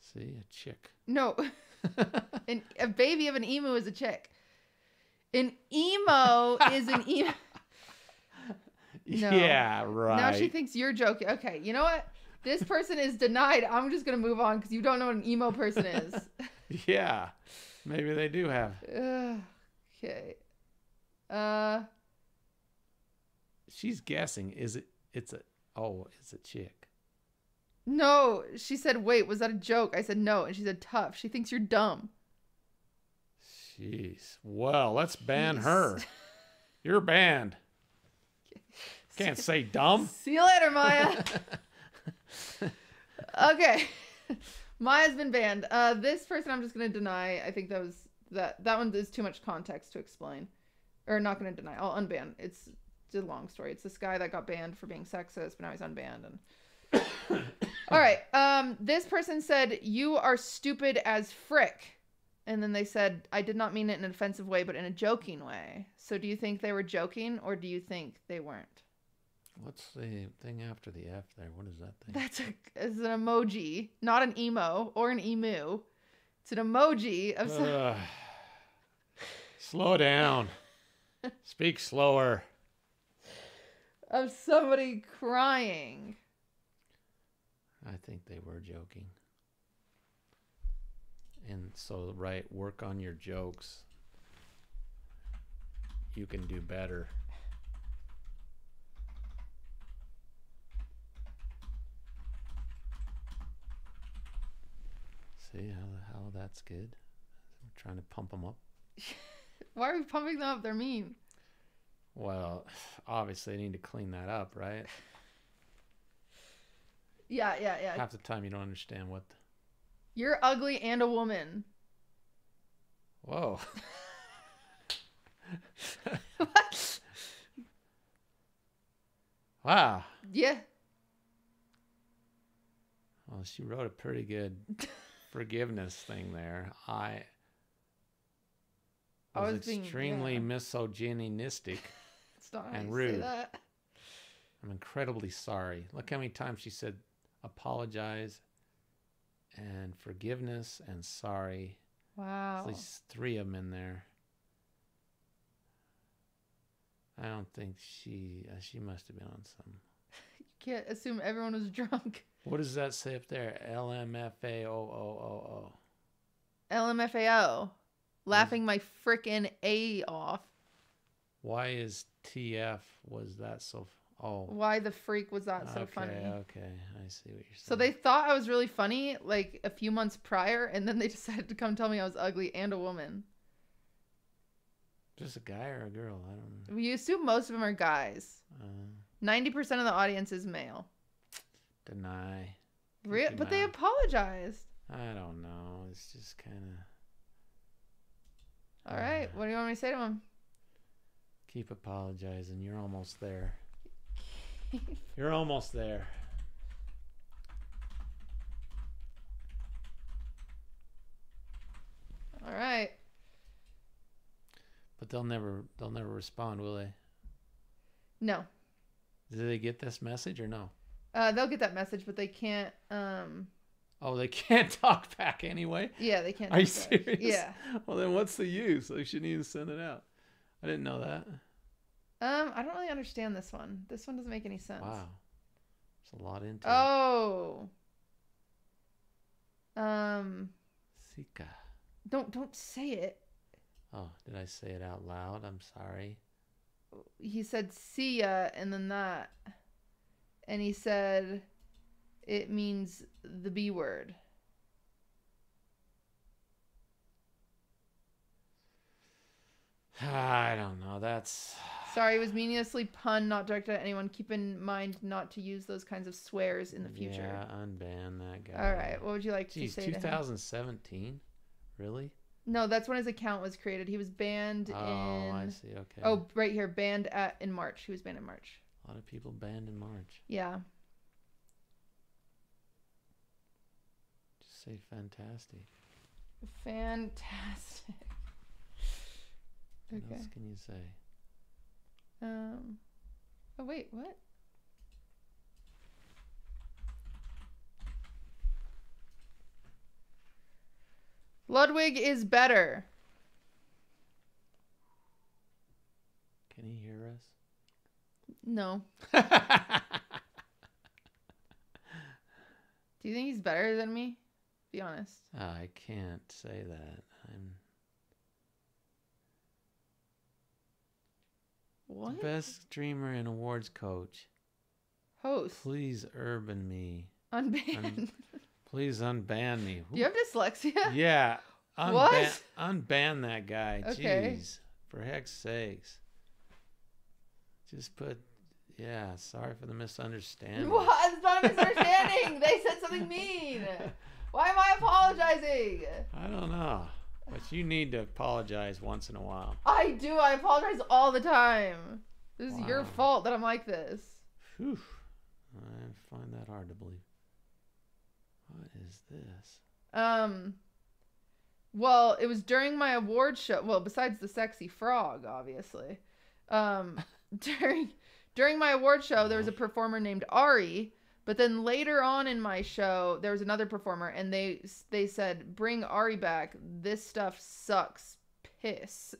See, a chick. No. A baby of an emu is a chick. An emo is an emo. No. Yeah, right. Now she thinks you're joking. Okay, you know what? This person is denied. I'm just going to move on because you don't know what an emo person is. Yeah. Maybe they do have. Okay. She's guessing. Is it? It's a. Oh, it's a chick. No, she said. Wait, was that a joke? I said no, and she said tough. She thinks you're dumb. Jeez. Well, let's ban her. You're banned. Can't say dumb. See you later, Maya. Okay, Maya's been banned. This person, I'm just gonna deny. I think that was that. That one is too much context to explain, or not gonna deny. I'll unban. It's a long story. It's this guy that got banned for being sexist, but now he's unbanned. And all right, this person said, "You are stupid as frick," and then they said, "I did not mean it in an offensive way, but in a joking way." So, do you think they were joking, or do you think they weren't? What's the thing after the F there? What is that thing? That's is an emoji, not an emo or an emu. It's an emoji of. Slow down. Speak slower. Of somebody crying. I think they were joking. And so, right, work on your jokes. You can do better. See how that's good? We're trying to pump them up. Why are we pumping them up? They're mean. Well, obviously, I need to clean that up, right? Yeah. Half the time, you don't understand what... You're ugly and a woman. Whoa. What? Wow. Yeah. Well, she wrote a pretty good forgiveness thing there. I was extremely misogynistic. Stop, and rude. Say that. I'm incredibly sorry. Look how many times she said apologize and forgiveness and sorry. Wow. At least 3 of them in there. I don't think she must have been on some. You can't assume everyone was drunk. What does that say up there? LMFAOOOO. LMFAO. Laughing my frickin' A off. Why is TF was that so... Oh. Why the freak was that so funny? Okay, I see what you're saying. So they thought I was really funny like a few months prior, and then they decided to come tell me I was ugly and a woman. Just a guy or a girl? I don't know. We assume most of them are guys. 90% of the audience is male. Deny. But they apologized. I don't know. It's just kind of... All right. What do you want me to say to him? Keep apologizing. You're almost there. You're almost there. All right. But they'll never respond, will they? No. Did they get this message or no? They'll get that message, but they can't. Oh, they can't talk back anyway? Yeah, they can't. Are you serious? Yeah. Well, then what's the use? They shouldn't even send it out. I didn't know that. I don't really understand this one. This one doesn't make any sense. Wow. There's a lot into it. Oh. Sika. Don't say it. Oh, did I say it out loud? I'm sorry. He said see ya and then that. And he said it means the B word. I don't know. That's... Sorry, it was meaninglessly pun, not directed at anyone. Keep in mind not to use those kinds of swears in the future. Yeah, unban that guy. All right, what would you like to say 2017? To him? Really? No, that's when his account was created. He was banned in... Oh, I see. Okay. Oh, right here. Banned in March. He was banned in March. A lot of people banned in March. Yeah. Just say fantastic. Fantastic. Okay. What else can you say? Oh, wait. What? Ludwig is better. Can he hear us? No. Do you think he's better than me? Be honest. I can't say that. I'm... What? Best streamer and awards coach. Host. Please urban me. Unban. Please unban me. Do you have dyslexia? Yeah. What? Unban that guy. Okay. Jeez. For heck's sakes. Just put, yeah, sorry for the misunderstanding. What? It's not a misunderstanding. They said something mean. Why am I apologizing? I don't know. But you need to apologize once in a while. I do. I apologize all the time. This is your fault that I'm like this. Whew. I find that hard to believe. What is this? Well, it was during my award show. Well, besides the sexy frog, obviously. During my award show, there was a performer named Ari. But then later on in my show, there was another performer, and they said, "Bring Ari back. This stuff sucks. Piss."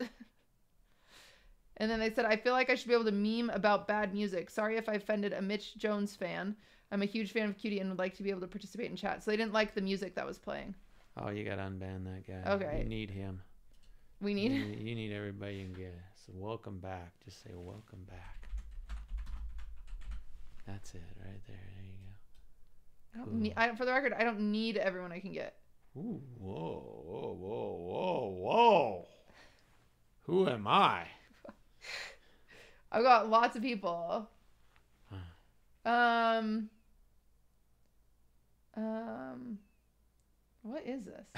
And then they said, "I feel like I should be able to meme about bad music. Sorry if I offended a Mitch Jones fan. I'm a huge fan of Cutie and would like to be able to participate in chat." So they didn't like the music that was playing. Oh, you got to unban that guy. Okay. You need him. We need him. You need everybody you can get. So welcome back. Just say welcome back. That's it right there. There you go. I don't need, for the record, I don't need everyone I can get. Ooh, whoa, whoa, whoa, whoa, whoa. Who am I? I've got lots of people. Huh. What is this?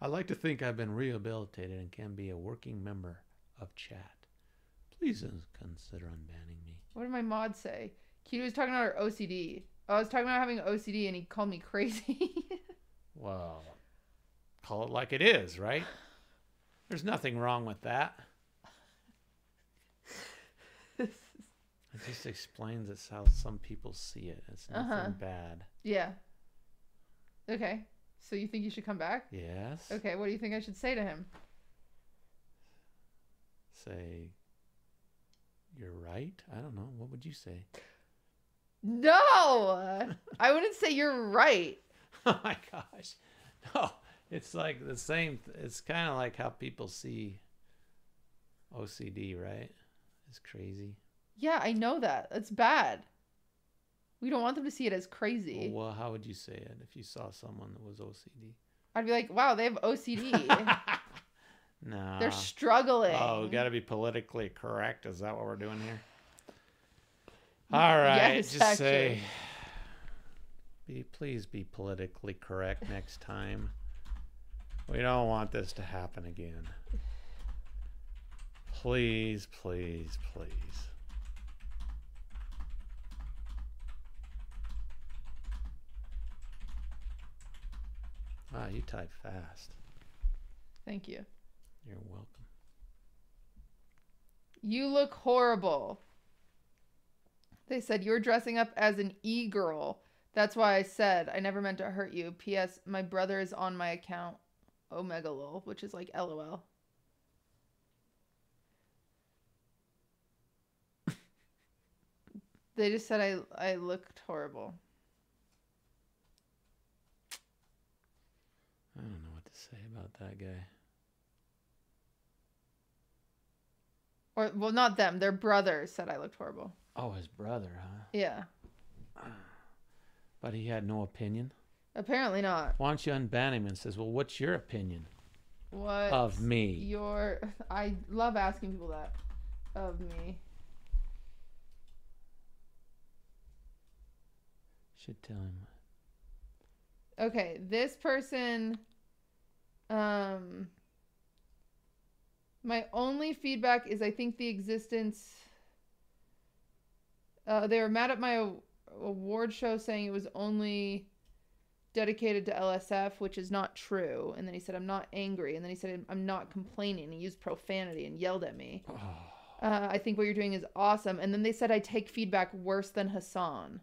I like to think I've been rehabilitated and can be a working member of chat. Please consider unbanning me. What did my mod say? Cutie was talking about her OCD. I was talking about having OCD and he called me crazy. Well, call it like it is, right? There's nothing wrong with that. It just explains it's how some people see it. It's nothing bad. Yeah. Okay. So you think you should come back? Yes. Okay. What do you think I should say to him? Say... You're right. I don't know. What would you say? No, I wouldn't say you're right. Oh my gosh. No, it's like the same. It's kind of like how people see OCD, right? It's crazy. Yeah, I know that. It's bad. We don't want them to see it as crazy. Well, how would you say it if you saw someone that was OCD? I'd be like, wow, they have OCD. No. They're struggling. Oh, we got to be politically correct. Is that what we're doing here? All right. Yes, just actually. Say, please be politically correct next time. We don't want this to happen again. Please, please, please. Wow, you type fast. Thank you. You're welcome. You look horrible. They said you're dressing up as an e-girl. That's why I said I never meant to hurt you. P.S. My brother is on my account. Omega lol, which is like LOL. They just said I looked horrible. I don't know what to say about that guy. Or, well, not them. Their brother said I looked horrible. Oh, his brother, huh? Yeah. But he had no opinion? Apparently not. Why don't you unban him and says, well, what's your opinion? What? Of me. Your... I love asking people that. Of me. Should tell him. Okay, this person... My only feedback is I think the existence... they were mad at my award show saying it was only dedicated to LSF, which is not true. And then he said, I'm not angry. And then he said, I'm not complaining. He used profanity and yelled at me. Oh. I think what you're doing is awesome. And then they said, I take feedback worse than Hassan.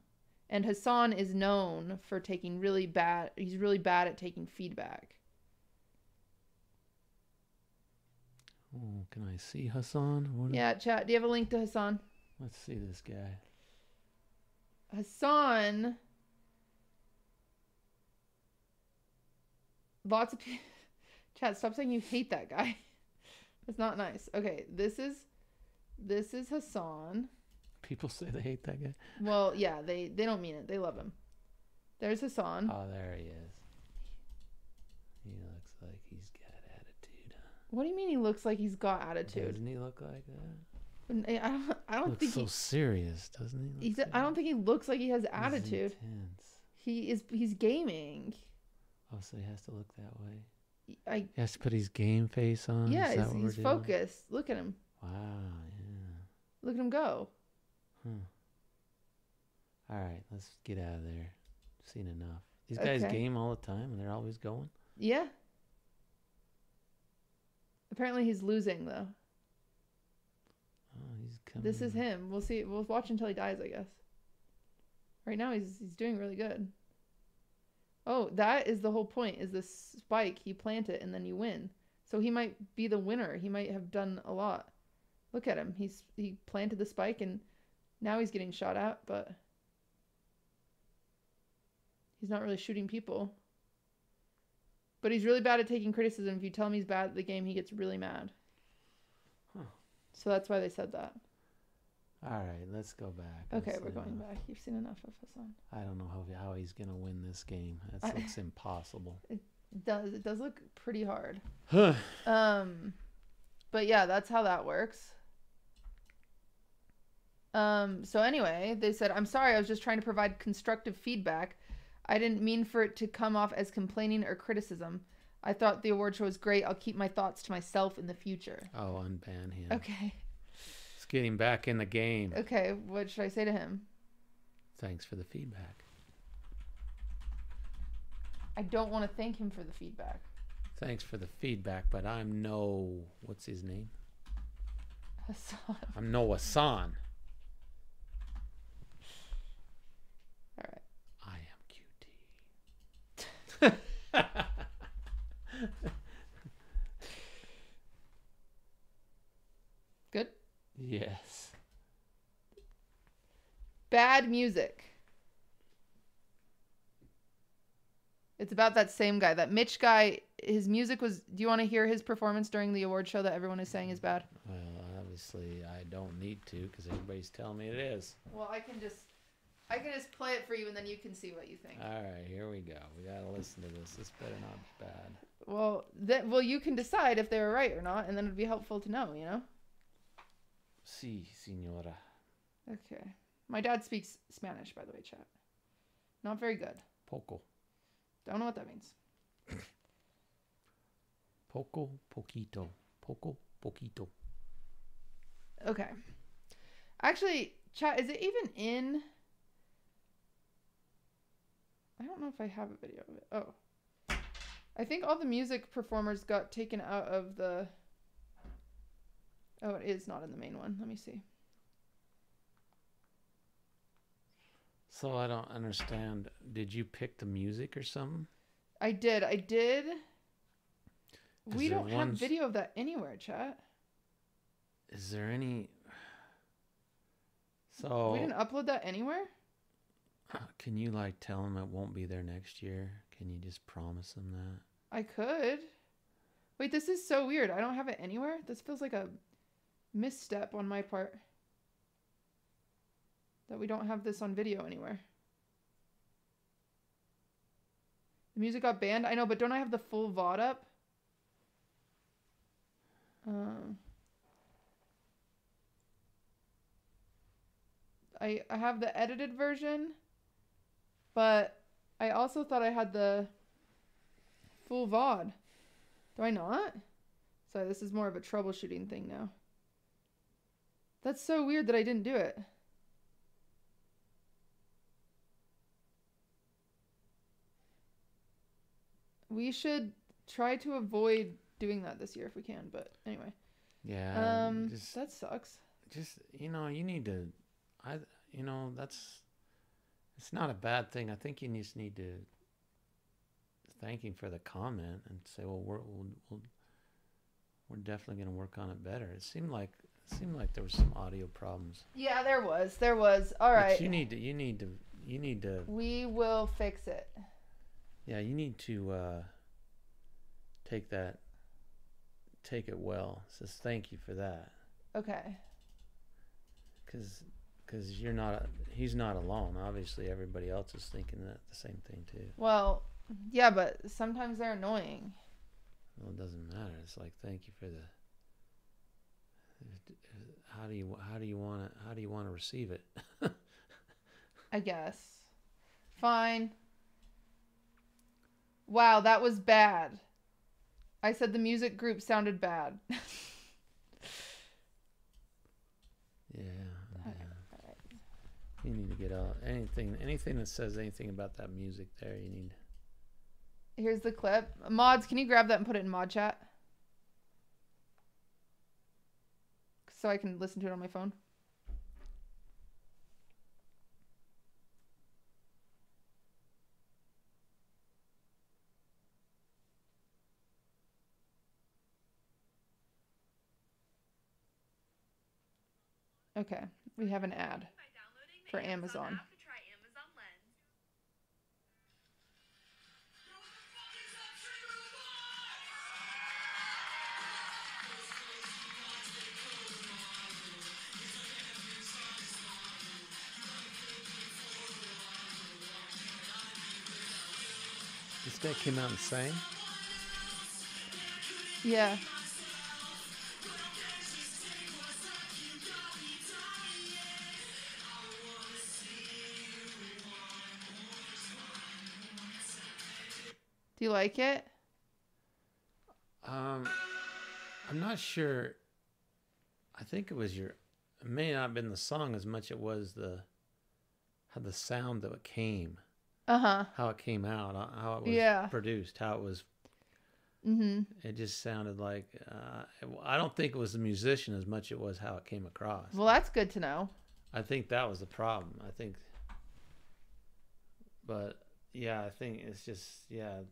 And Hassan is known for taking really bad. He's really bad at taking feedback. Oh, can I see Hassan? What yeah, chat. Do you have a link to Hassan? Let's see this guy. Hassan, lots of people, chat, stop saying you hate that guy. That's not nice. Okay, this is Hassan. People say they hate that guy. Well, yeah, they don't mean it. They love him. There's Hassan. Oh, there he is. He looks like he's got attitude. What do you mean he looks like he's got attitude? Doesn't he look like that? I don't looks think so serious, doesn't he? I don't think he looks like he has attitude. He's gaming. Oh, so he has to look that way. He has to put his game face on. Yeah, he's focused. Look at him. Wow, yeah. Look at him go. All right, let's get out of there. I've seen enough. These guys game all the time, and they're always going. Yeah. Apparently, he's losing though. This is him. We'll see. We'll watch until he dies, I guess. Right now, he's doing really good. Oh, that is the whole point, is this spike. You plant it, and then you win. So he might be the winner. He might have done a lot. Look at him. He planted the spike, and now he's getting shot at, but he's not really shooting people. But he's really bad at taking criticism. If you tell him he's bad at the game, he gets really mad. Huh. So that's why they said that. All right, let's go back. Okay, we're going back. You've seen enough of Hassan. I don't know how he's going to win this game. That looks impossible. It does look pretty hard. But yeah, that's how that works. So anyway, they said, I'm sorry, I was just trying to provide constructive feedback. I didn't mean for it to come off as complaining or criticism. I thought the award show was great. I'll keep my thoughts to myself in the future. Oh, unban him. Okay. Getting back in the game. Okay, what should I say to him? Thanks for the feedback. I don't want to thank him for the feedback. Thanks for the feedback, but I'm no... What's his name? Hassan. I'm no Hassan. All right. I am QT. Good? Yes. Bad music. It's about that same guy, that Mitch guy. His music was... Do you want to hear his performance during the award show that everyone is saying is bad? Well, obviously I don't need to because everybody's telling me it is. Well, I can just play it for you and then you can see what you think. All right, here we go. We gotta listen to this. This better not be bad. Well, well, you can decide if they were right or not, and then it'd be helpful to know, you know. Si, signora. Okay. My dad speaks Spanish, by the way, chat. Not very good. Poco. Don't know what that means. Poco, poquito. Poco, poquito. Okay. Actually, chat, is it even in... I don't know if I have a video of it. Oh. I think all the music performers got taken out of the... Oh, it is not in the main one. Let me see. So I don't understand. Did you pick the music or something? I did. We don't have video of that anywhere, chat. Is there any... So we didn't upload that anywhere? Can you, like, tell them it won't be there next year? Can you just promise them that? I could. Wait, this is so weird. I don't have it anywhere? This feels like a misstep on my part. That we don't have this on video anywhere. The music got banned? I know, but don't I have the full VOD up? I have the edited version, but I also thought I had the full VOD. Do I not? Sorry, this is more of a troubleshooting thing now. That's so weird that I didn't do it. We should try to avoid doing that this year if we can, but anyway. Yeah. Just, that sucks. Just, you know, you need to... you know, that's, it's not a bad thing. I think you just need to thank him for the comment and say, well, we're definitely going to work on it better. It seemed like there was some audio problems. Yeah, there was. All right. But you need to. We will fix it. Yeah. You need to, take it well. It says, thank you for that. Okay. Because he's not alone. Obviously, everybody else is thinking that the same thing too. Well, yeah, but sometimes they're annoying. Well, it doesn't matter. It's like, thank you for the. How do you want to receive it? I guess. Fine. Wow, that was bad. I said the music group sounded bad. Yeah. You need to get out anything that says anything about that music there. You need. Here's the clip. Mods, can you grab that and put it in mod chat? So I can listen to it on my phone. Okay, we have an ad. For Amazon. This guy came out and sang? Yeah. You like it? I'm not sure. I think it was it may not have been the song as much it was the sound that it came. Uh-huh. How it came out, how it was produced, how it was. Mm-hmm. It just sounded like, I don't think it was the musician as much it was how it came across. Well, that's good to know. I think that was the problem. Yeah, I think it's just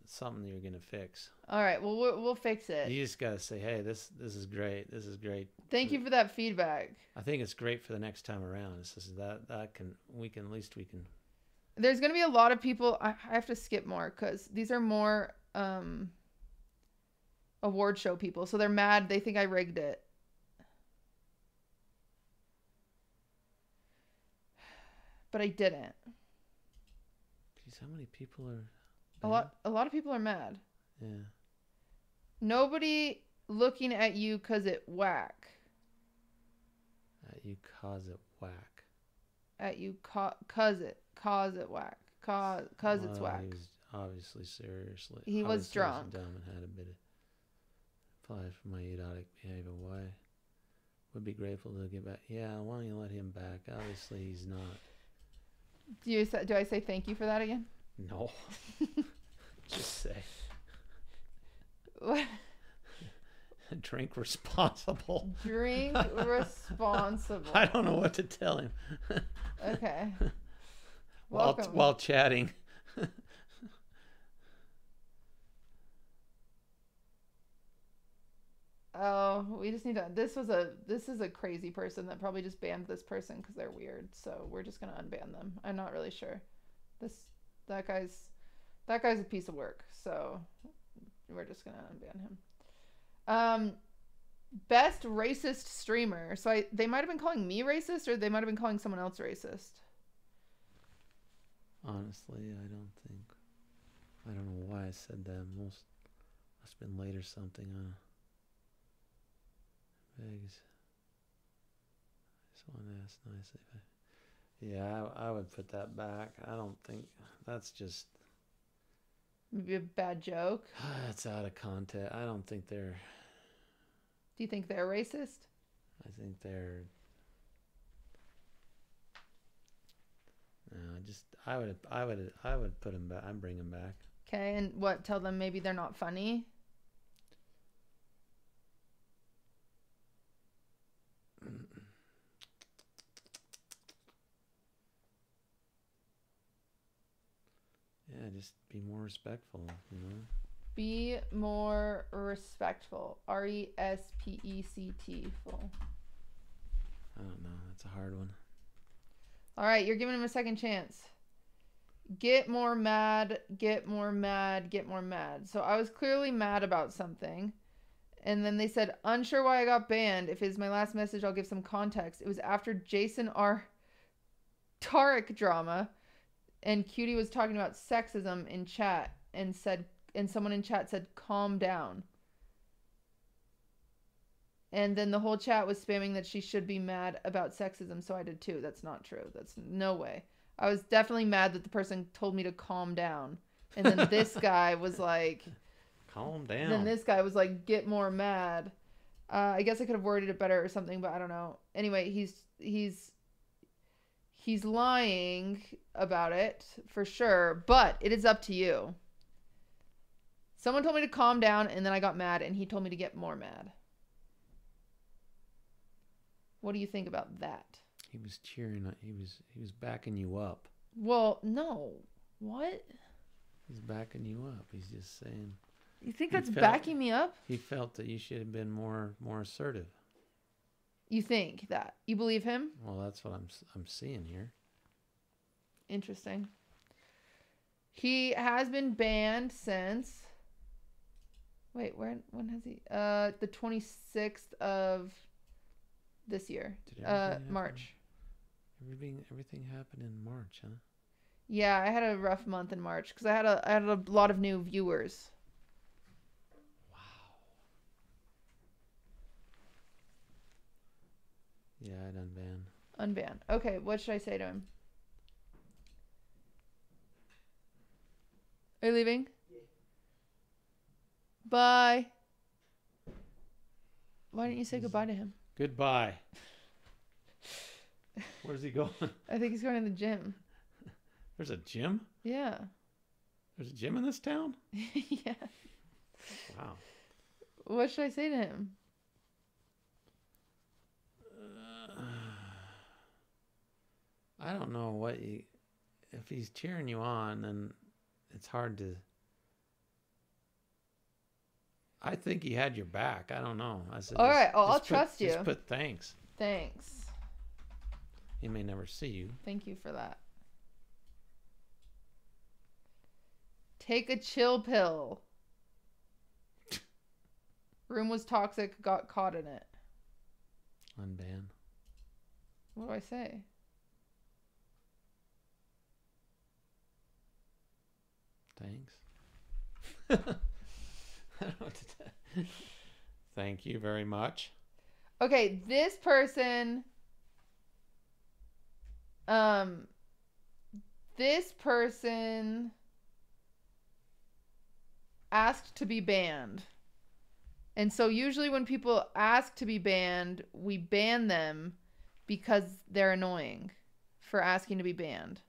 something you're gonna fix. All right, well we'll fix it. You just gotta say, hey, this is great. This is great. Thank you for that feedback. I think it's great for the next time around. It's just that we can. There's gonna be a lot of people. I have to skip more because these are more award show people. So they're mad. They think I rigged it. But I didn't. How many people are there? A lot of people are mad. Yeah. Nobody looking at you cause it whack. At you cause it whack. At you cause it whack. Cause it's whack. He was obviously seriously. He was drunk. Dumb and had a bit of pride for my idiotic behavior. Why? Would be grateful to get back. Yeah, why don't you let him back? Obviously he's not. Do I say thank you for that again? No. Just say. What? Drink responsible. Drink responsible. I don't know what to tell him. Okay. while chatting. Oh, we just need to. This is a crazy person that probably just banned this person because they're weird. So we're just gonna unban them. I'm not really sure. That guy's a piece of work. So we're just gonna unban him. Best racist streamer. So they might have been calling me racist, or they might have been calling someone else racist. Honestly, I don't know why I said that. Must have been late or something, huh? Someone asked nicely. Yeah, I would put that back. I don't think that's just maybe a bad joke. That's out of context. I don't think they're. Do you think they're racist? I think they're. No, I would put them back. I'd bring them back. Okay, and what? Tell them maybe they're not funny. Yeah, just be more respectful, you know? Be more respectful. R-E-S-P-E-C-T-ful. I don't know. That's a hard one. All right, you're giving him a second chance. Get more mad, get more mad, get more mad. So I was clearly mad about something. And then they said, unsure why I got banned. If it's my last message, I'll give some context. It was after Jason R. Tarek drama. And Cutie was talking about sexism in chat and said, and someone in chat said, calm down. And then the whole chat was spamming that she should be mad about sexism. So I did too. That's not true. That's no way. I was definitely mad that the person told me to calm down. And then this guy was like, calm down. Then this guy was like, get more mad. I guess I could have worded it better or something, but I don't know. Anyway, he's lying about it for sure, but it is up to you. Someone told me to calm down, and then I got mad, and he told me to get more mad. What do you think about that? He was cheering. He was backing you up. Well, no. What? He's backing you up. He's just saying. You think that's backing me up? He felt that you should have been more assertive. You think that? You believe him? Well, that's what I'm seeing here. Interesting. He has been banned since. Wait, when has he? The 26th of this year. Did March. Everything happened in March, huh? Yeah, I had a rough month in March because I had a lot of new viewers. Yeah, I'd unban. Unban. Okay, what should I say to him? Are you leaving? Yeah. Bye. Why didn't you say goodbye to him? Goodbye. Where's he going? I think he's going to the gym. There's a gym? Yeah. There's a gym in this town? Yeah. Wow. What should I say to him? I don't know what you... If he's cheering you on, then it's hard to... I think he had your back. I don't know. I said, all right. Oh, I'll trust you. Just put thanks. Thanks. He may never see you. Thank you for that. Take a chill pill. Room was toxic. Got caught in it. Unban. What do I say? Thanks. I don't know what to do. Thank you very much. Okay, this person. This person asked to be banned. And so usually when people ask to be banned, we ban them because they're annoying for asking to be banned.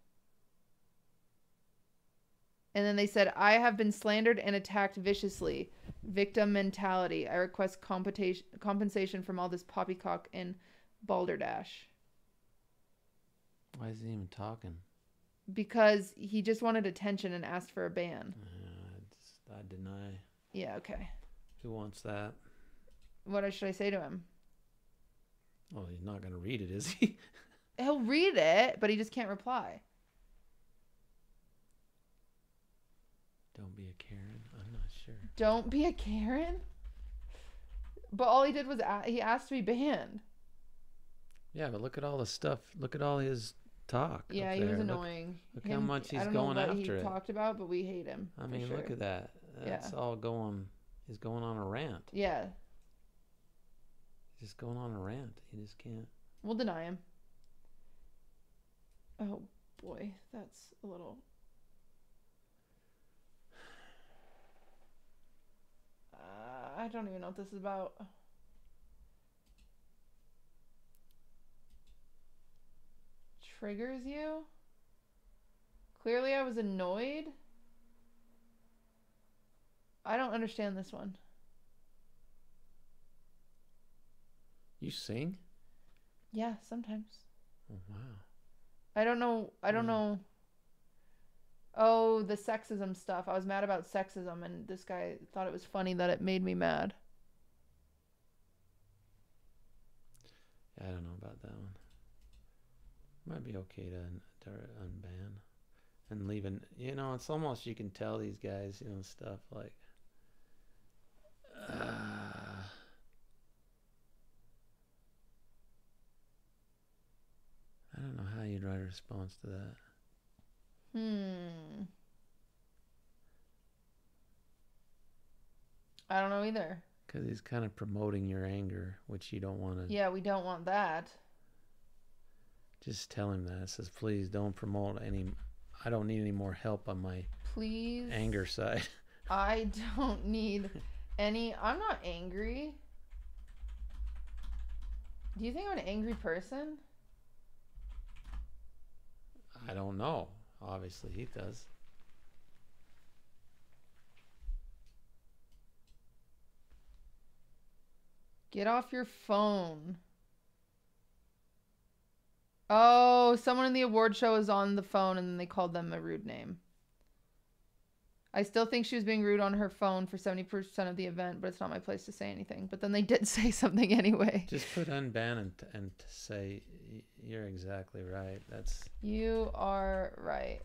And then they said, I have been slandered and attacked viciously. Victim mentality. I request compensation from all this poppycock and balderdash. Why is he even talking? because he just wanted attention and asked for a ban. I deny. Yeah, okay. Who wants that? What should I say to him? Well, he's not going to read it, is he? He'll read it, but he just can't reply. Don't be a Karen. I'm not sure. Don't be a Karen? But all he did was he asked to be banned. Yeah, but look at all the stuff. Look at all his talk. Yeah, he was annoying. Look how much he's going after it. I don't know what he talked about, but we hate him. I mean, look at that. That's all going. He's going on a rant. Yeah. He's just going on a rant. He just can't. We'll deny him. Oh boy, that's a little. I don't even know what this is about. Triggers you? Clearly I was annoyed. I don't understand this one. You sing? Yeah, sometimes. Oh, wow. I don't know. Oh, the sexism stuff. I was mad about sexism, and this guy thought it was funny that it made me mad. Yeah, I don't know about that one. Might be okay to unban and leave an, you know, it's almost, you can tell these guys, you know, stuff like, I don't know how you'd write a response to that. I don't know either. Because he's kind of promoting your anger, which you don't want to. Yeah, we don't want that. Just tell him that. It says, please don't promote any. I don't need any more help on my anger side. I don't need any. I'm not angry. Do you think I'm an angry person? I don't know. Obviously, he does. Get off your phone. Oh, someone in the award show is on the phone and they called them a rude name. I still think she was being rude on her phone for 70% of the event, but it's not my place to say anything. But then they did say something anyway. Just put unban and say, you're exactly right. That's. You are right.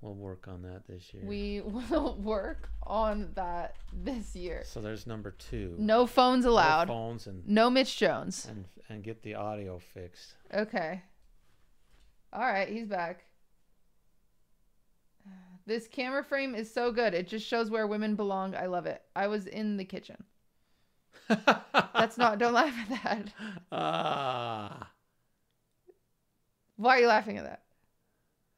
We'll work on that this year. We will work on that this year. So there's number 2. No phones allowed. No phones and. No Mitch Jones. And get the audio fixed. Okay. All right, he's back. This camera frame is so good. It just shows where women belong. I love it. I was in the kitchen. That's not. Don't laugh at that. Why are you laughing at that?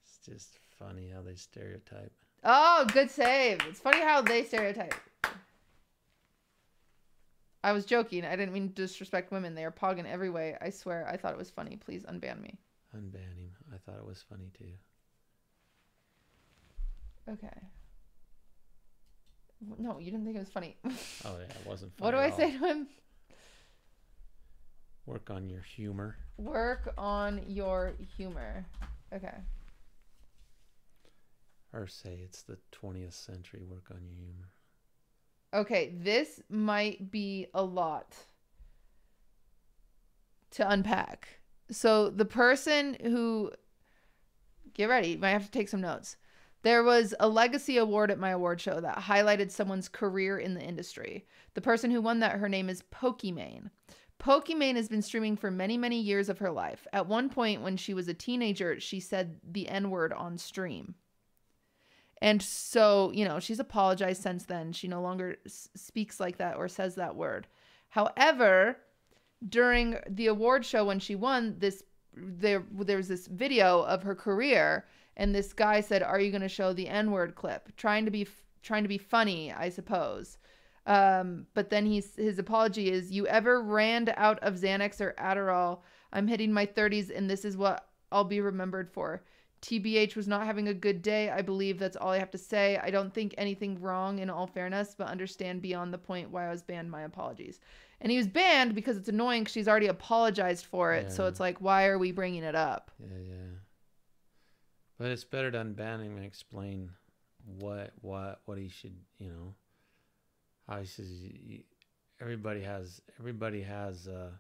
It's just funny how they stereotype. Oh, good save. It's funny how they stereotype. I was joking. I didn't mean to disrespect women. They are pog in every way. I swear. I thought it was funny. Please unban me. Unban him. I thought it was funny too. Okay. No, you didn't think it was funny. Oh, yeah, it wasn't funny. What do I say to him? Work on your humor. Work on your humor. Okay. Or say it's the 20th century. Work on your humor. Okay, this might be a lot to unpack. So the person who... Get ready. You might have to take some notes. There was a legacy award at my award show that highlighted someone's career in the industry. The person who won that, her name is Pokimane. Pokimane has been streaming for many, many years of her life. At one point when she was a teenager, she said the N-word on stream. And so, you know, she's apologized since then. She no longer speaks like that or says that word. However, during the award show when she won, there was this video of her career. And this guy said, "Are you going to show the N-word clip?" Trying to be funny, I suppose. But then his apology is, "You ever ran out of Xanax or Adderall? I'm hitting my 30s, and this is what I'll be remembered for. TBH was not having a good day. I believe that's all I have to say. I don't think anything wrong in all fairness, but understand beyond the point why I was banned. My apologies." And he was banned because it's annoying. She's already apologized for it, yeah. So it's like, why are we bringing it up? Yeah, yeah. But it's better to unban him and explain what he should, you know. How he says everybody has a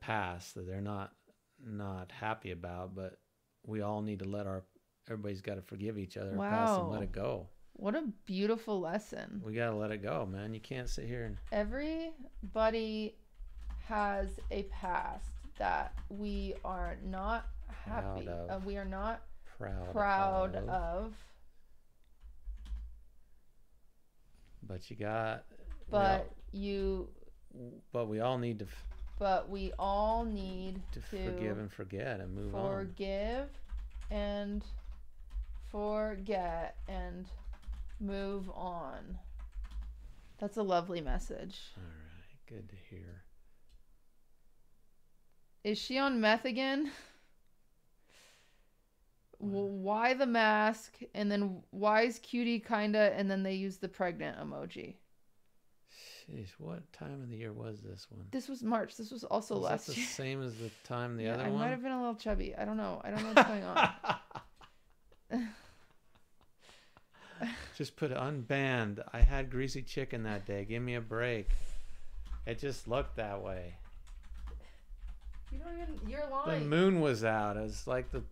past that they're not happy about, but we all need to let everybody's got to forgive each other. Wow. Past and let it go. What a beautiful lesson. We got to let it go, man. You can't sit here and... Everybody has a past that we are not happy. We are not proud of. But you got... But you... Know, you but we all need to... But we all need to forgive and forget and move on. Forgive and forget and... move on. That's a lovely message. All right, good to hear. Is she on meth again? Well, why the mask? And then why is cutie kinda? And then they use the pregnant emoji. Jeez, what time of the year was this one? This was March. This was also last year. Is that the same as the time the other one? I might have been a little chubby. I don't know. I don't know what's going on. Just put unbanned. I had greasy chicken that day. Give me a break. It just looked that way. You don't even... You're lying. The moon was out. It's like the...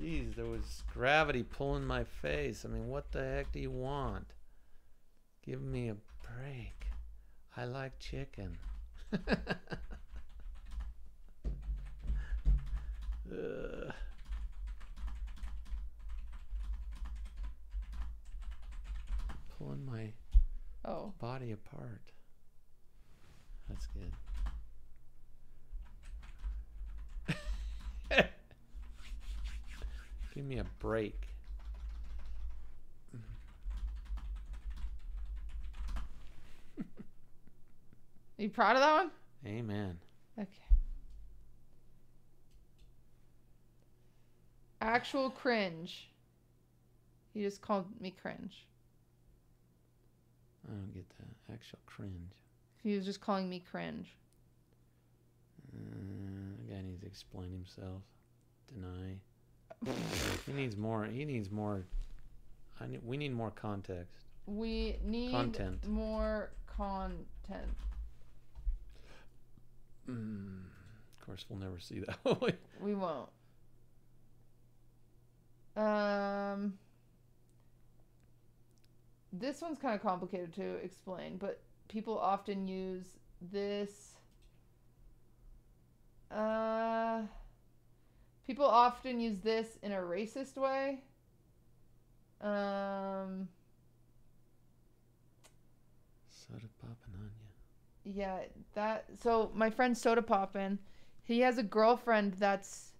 Jeez, there was gravity pulling my face. I mean, what the heck do you want? Give me a break. I like chicken. Ugh. Pulling my body apart. That's good. Give me a break. Are you proud of that one? Amen. Okay. Actual cringe. You just called me cringe. I don't get that. Actual cringe. He was just calling me cringe. The guy needs to explain himself. Deny. He needs more. He needs more. We need more context. We need content. More content. Of course, we'll never see that. We won't. This one's kind of complicated to explain, but people often use this. People often use this in a racist way. Soda Poppin on you. Yeah, that. So my friend Soda Poppin, he has a girlfriend that's.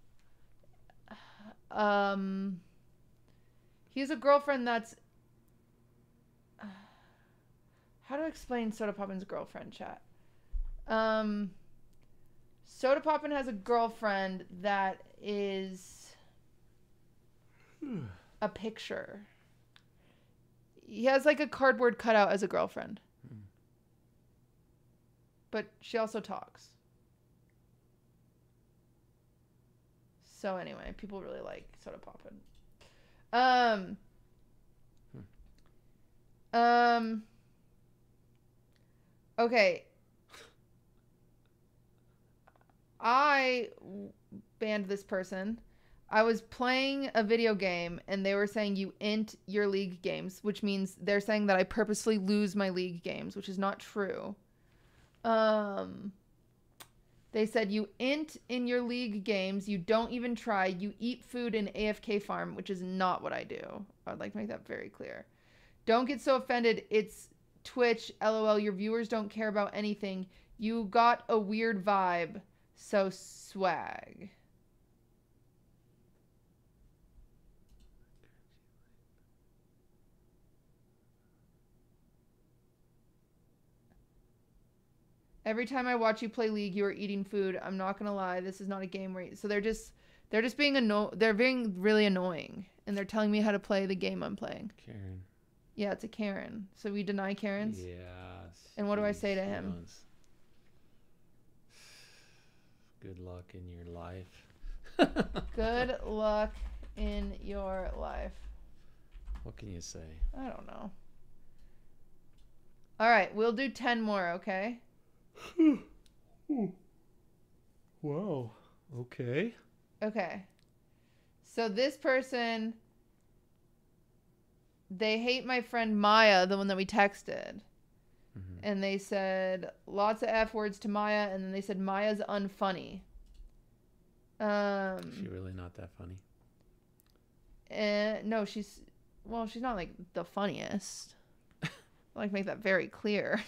He has a girlfriend that's. How to explain Soda Poppin's girlfriend, chat? Soda Poppin has a girlfriend that is a picture. He has like a cardboard cutout as a girlfriend. But she also talks. So anyway, people really like Soda Poppin. Okay. I banned this person. I was playing a video game and they were saying you int your league games, which means they're saying that I purposely lose my league games, which is not true. They said you int in your league games, you don't even try, you eat food in AFK farm, which is not what I do. I'd like to make that very clear. Don't get so offended, it's Twitch, LOL, your viewers don't care about anything. You got a weird vibe, so swag. Every time I watch you play League, you are eating food. I'm not gonna lie, this is not a game where you... So they're just being really annoying, and they're telling me how to play the game I'm playing. Karen. Yeah, it's a Karen. So we deny Karens? Yeah. And what do I say to him? Good luck in your life. Good luck in your life. What can you say? I don't know. All right, we'll do 10 more, okay? Whoa. Okay. Okay. So this person, they hate my friend Maya, the one that we texted. Mm-hmm. And they said lots of F words to Maya, and then they said Maya's unfunny. She's really not that funny. No, she's, well, she's not like the funniest. Like, make that very clear.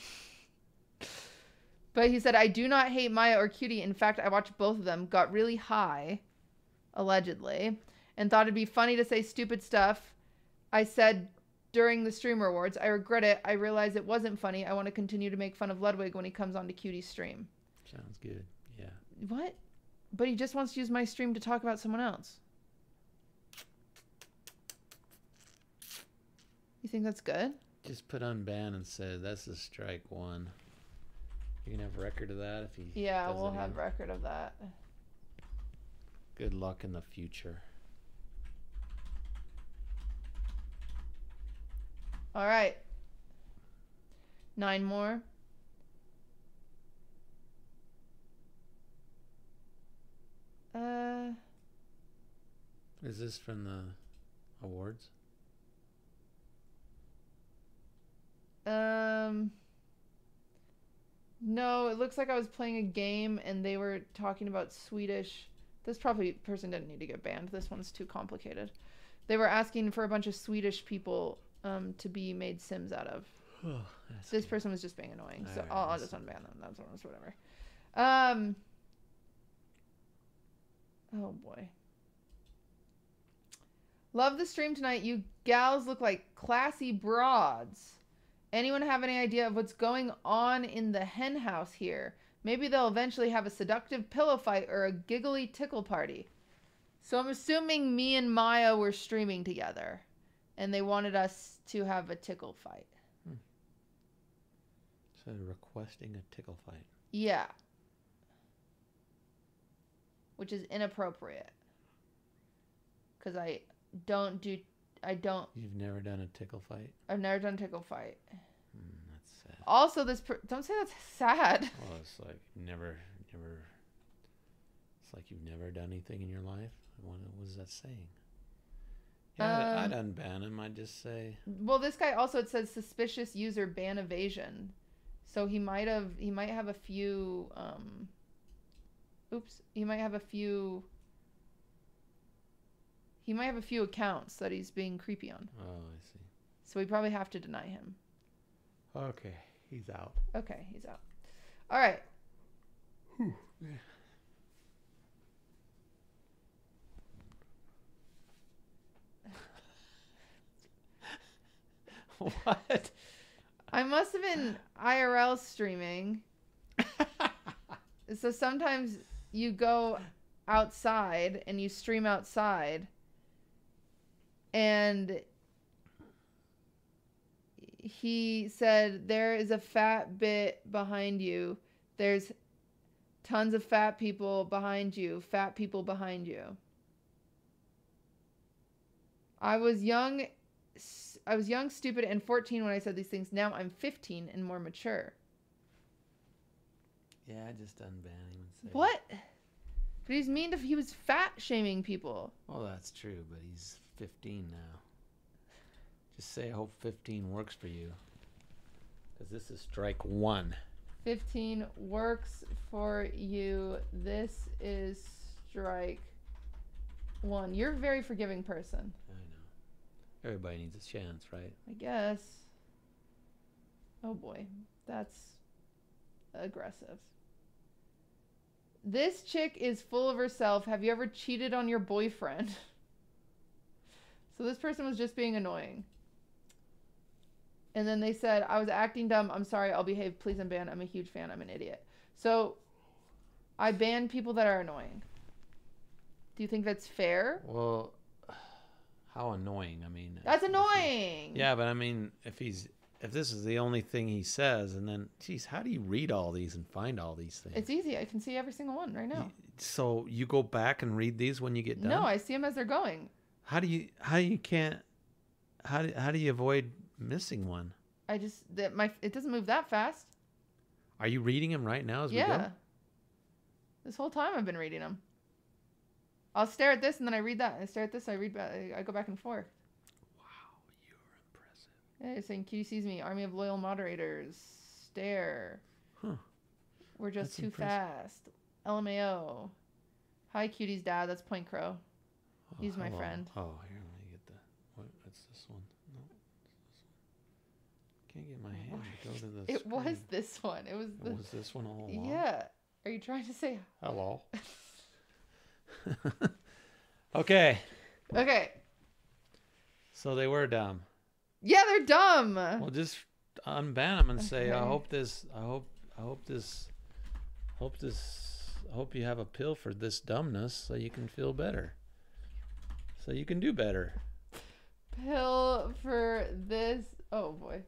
But he said, I do not hate Maya or Cutie. In fact, I watched both of them, got really high, allegedly, and thought it'd be funny to say stupid stuff I said during the streamer awards. I regret it. I realize it wasn't funny. I want to continue to make fun of Ludwig when he comes on to Cutie's stream. Sounds good. Yeah. What? But he just wants to use my stream to talk about someone else. You think that's good? Just put unban and say that's a strike one. You can have record of that if he. Yeah, we'll have record of that. Good luck in the future. All right. 9 more. Is this from the awards? No, it looks like I was playing a game and they were talking about Swedish. This probably person didn't need to get banned. This one's too complicated. They were asking for a bunch of Swedish people to be made Sims out of. Oh, this good. Person was just being annoying, so right, I'll just unban them. That's whatever. Oh boy. Love the stream tonight. You gals look like classy broads. Anyone have any idea of what's going on in the hen house here? Maybe they'll eventually have a seductive pillow fight or a giggly tickle party. So I'm assuming me and Maya were streaming together and they wanted us to have a tickle fight. Hmm. So they're requesting a tickle fight. Yeah. Which is inappropriate. Because I don't. You've never done a tickle fight? I've never done a tickle fight. That's sad. Also, don't say that's sad. Well, it's like never. It's like you've never done anything in your life. What was that saying? Yeah, I'd unban him. I'd just say. Well, this guy also, it says suspicious user ban evasion, so he might have a few. Oops, he might have a few. He might have a few accounts that he's being creepy on. Oh, I see. So we probably have to deny him. Okay, he's out. Okay, he's out. All right. Whew. Yeah. What? I must have been IRL streaming. So sometimes you go outside and you stream outside. And he said, there is a fat bit behind you. There's tons of fat people behind you. Fat people behind you. I was young, stupid, and 14 when I said these things. Now I'm 15 and more mature. Yeah, I just unbanned him. And what? But he's mean to, he was fat shaming people. Well, that's true, but he's 15 now. Just say I hope 15 works for you, because this is strike one. 15 works for you. This is strike one. You're a very forgiving person. I know. Everybody needs a chance, right? I guess. Oh boy, that's aggressive. This chick is full of herself. Have you ever cheated on your boyfriend? So this person was just being annoying. And then they said, I was acting dumb. I'm sorry. I'll behave. Please unban. I'm a huge fan. I'm an idiot. So I ban people that are annoying. Do you think that's fair? Well, how annoying? I mean, that's annoying. Yeah, but I mean, if he's if this is the only thing he says, and then, geez, how do you read all these and find all these things? It's easy. I can see every single one right now. So you go back and read these when you get done? No, I see them as they're going. How do you avoid missing one? I just, it doesn't move that fast. Are you reading them right now as we go? Yeah. This whole time I've been reading them. I'll stare at this and then I read that. I stare at this, I read back. I go back and forth. Wow, you're impressive. It's saying QT sees me. Army of loyal moderators. Stare. Huh. We're just that's too impressive. Fast. LMAO. Hi, QT's dad. That's Point Crow. Oh, he's my friend. Oh, here, let me get that. What? That's this one. No, it's this one. Can't get my hand to go to the It screen. Was this one. It was this one all along. Yeah. Are you trying to say hello? Okay. Okay. So they were dumb. Yeah, they're dumb. Well, just unban them and say, okay. I hope you have a pill for this dumbness so you can feel better. So you can do better. Pill for this, oh boy.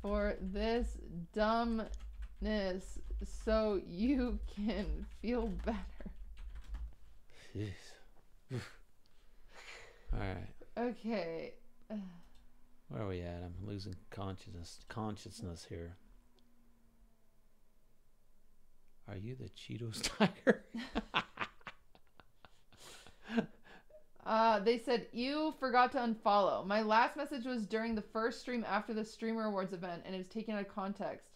For this dumbness so you can feel better. Jeez. All right. Okay. Where are we at? I'm losing consciousness here. Are you the Cheetos tiger? They said, you forgot to unfollow. My last message was during the first stream after the Streamer Awards event, and it was taken out of context.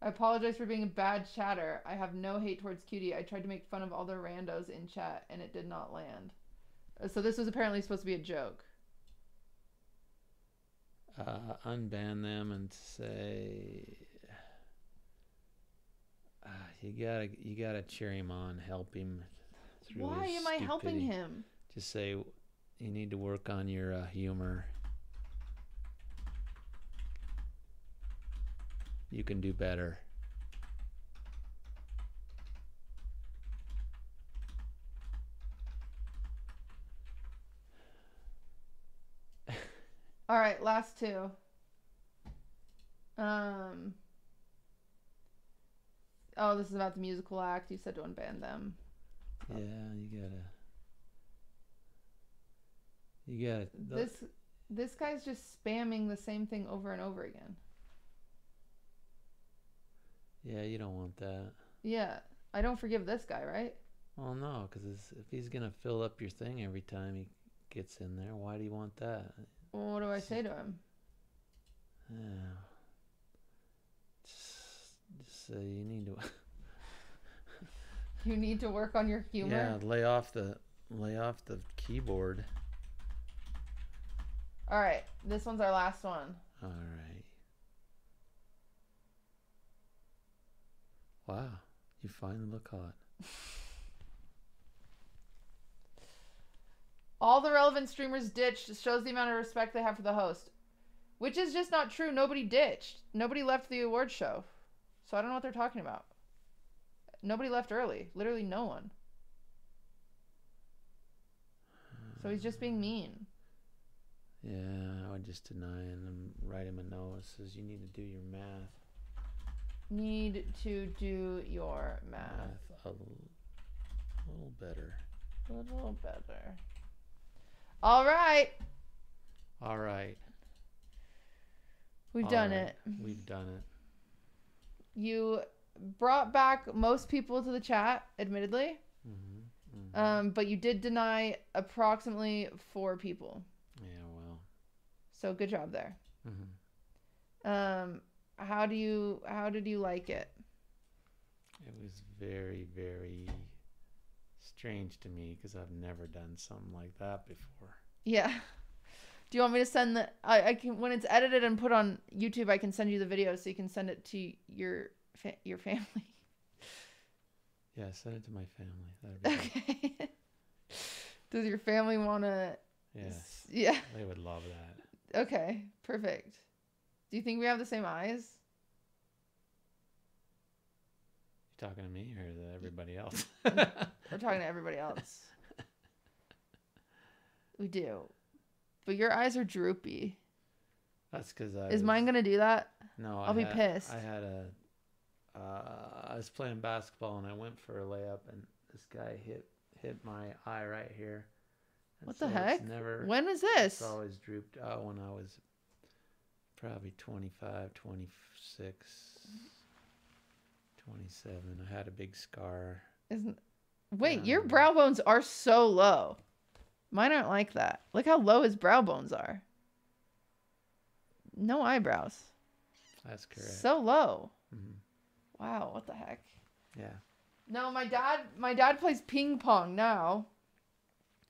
I apologize for being a bad chatter. I have no hate towards QT. I tried to make fun of all the randos in chat, and it did not land. So this was apparently supposed to be a joke. Unban them and say, you gotta cheer him on, help him through. Why am I helping him? Just say, you need to work on your humor. You can do better. All right, last two. Oh, this is about the musical act. You said to unban them. Yeah, you gotta. This guy's just spamming the same thing over and over again. Yeah, you don't want that. Yeah, I don't forgive this guy, right? Well, no, because if he's going to fill up your thing every time he gets in there, why do you want that? Well, what do I say to him? Yeah. Just say you need to... You need to work on your humor? Yeah, lay off the keyboard. All right, this one's our last one. All right. Wow, you finally look hot. All the relevant streamers ditched shows the amount of respect they have for the host. Which is just not true. Nobody ditched. Nobody left the award show. So I don't know what they're talking about. Nobody left early. Literally no one. So he's just being mean. Yeah, I would just deny and write him a note. It says you need to do your math. Need to do your math a little better. A little better. All right. All right. We've done it. We've done it. You brought back most people to the chat, admittedly. Mm-hmm. Mm-hmm. But you did deny approximately 4 people. Yeah, well. So good job there. Mm-hmm. How did you like it? It was very, very strange to me because I've never done something like that before. Yeah. Do you want me to send the? I can, when it's edited and put on YouTube, I can send you the video so you can send it to your family. Yeah, send it to my family. That'd be okay. Fun. Does your family want to? Yes. Yeah. They would love that. Okay. Perfect. Do you think we have the same eyes? You're talking to me or to everybody else? We're talking to everybody else. We do. But your eyes are droopy. That's because I. Is mine gonna do that? No, I'll be pissed. I had a. I was playing basketball and I went for a layup and this guy hit my eye right here. And what so the heck? Never, when is this? It's always drooped out when I was probably 25, 26, 27. I had a big scar. Isn't? Wait, your brow bones are so low. Mine aren't like that. Look how low his brow bones are. No eyebrows. That's correct. So low. Mm-hmm. Wow, what the heck? Yeah. No, my dad plays ping pong now.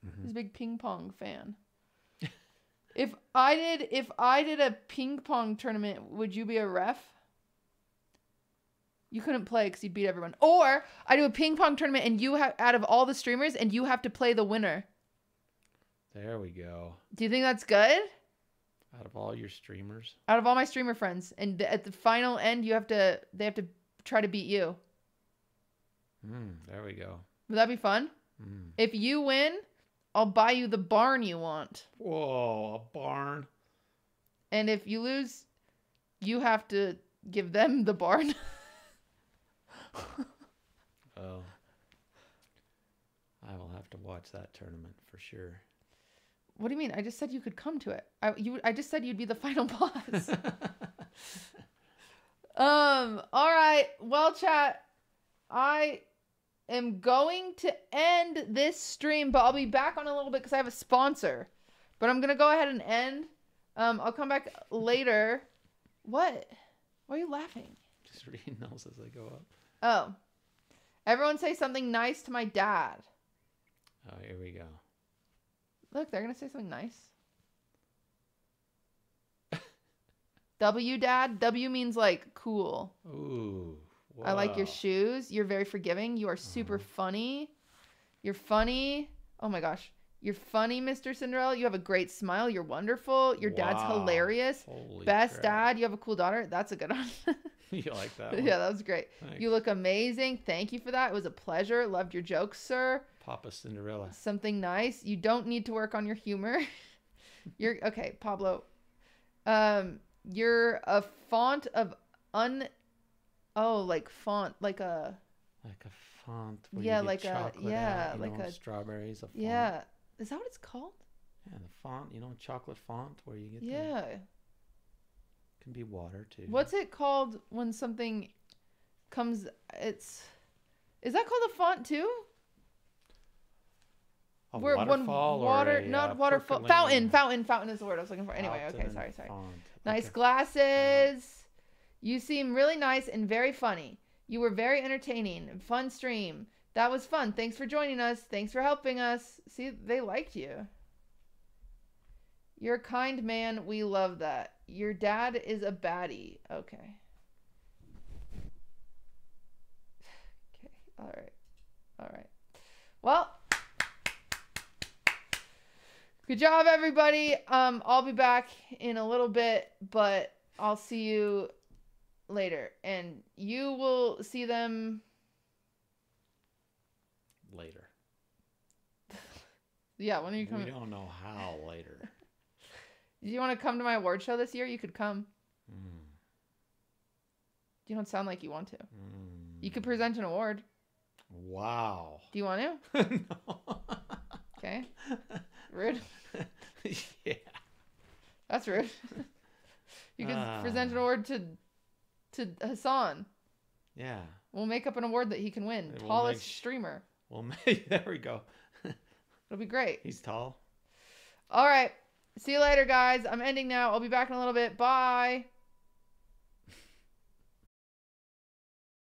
Mm-hmm. He's a big ping pong fan. If I did a ping pong tournament, would you be a ref? You couldn't play because you'd beat everyone. Or I do a ping pong tournament and you have out of all the streamers and you have to play the winner. There we go. Do you think that's good? Out of all your streamers? Out of all my streamer friends. And at the final end, they have to try to beat you. There we go. Would that be fun? If you win, I'll buy you the barn you want. Whoa, a barn. And if you lose, you have to give them the barn. Oh. I will have to watch that tournament for sure. What do you mean? I just said you could come to it. I just said you'd be the final boss. All right. Well, chat, I am going to end this stream, but I'll be back on a little bit because I have a sponsor. But I'm going to go ahead and end. I'll come back later. What? Why are you laughing? Just reading those as I go up. Oh. Everyone say something nice to my dad. Oh, here we go. Look, they're going to say something nice. W, Dad. W means, like, cool. Ooh. Wow. I like your shoes. You're very forgiving. You are super funny. You're funny. Oh, my gosh. You're funny, Mr. Cinderella. You have a great smile. You're wonderful. Your dad's hilarious. Holy Best crap. Dad. You have a cool daughter. That's a good one. You like that one? Yeah, that was great. Thanks. You look amazing. Thank you for that. It was a pleasure. Loved your jokes, sir. Papa Cinderella. Something nice. You don't need to work on your humor. You're okay, Pablo. You're a font of like a font. Yeah, like a strawberries. A font. Yeah, is that what it's called? Yeah, the font. You know, chocolate font where you get. Yeah. The, it can be water too. What's it called when something comes? It's is that called a font too? A We're, waterfall one, water, or a, not waterfall. Fountain is the word I was looking for. Anyway, okay, sorry. Nice glasses. You seem really nice and very funny. You were very entertaining. Fun stream. That was fun. Thanks for joining us. Thanks for helping us. See, they liked you. You're a kind man. We love that. Your dad is a baddie. Okay. Okay. All right. Well. Good job, everybody. I'll be back in a little bit, but I'll see you later. And you will see them... later. Yeah, when are you coming? We don't know how later. Do you want to come to my award show this year? You could come. You don't sound like you want to. You could present an award. Wow. Do you want to? No. Okay. Rude. Yeah. That's rude. You can present an award to Hassan. Yeah. We'll make up an award that he can win. We'll Tallest streamer. There we go. It'll be great. He's tall. All right. See you later, guys. I'm ending now. I'll be back in a little bit. Bye.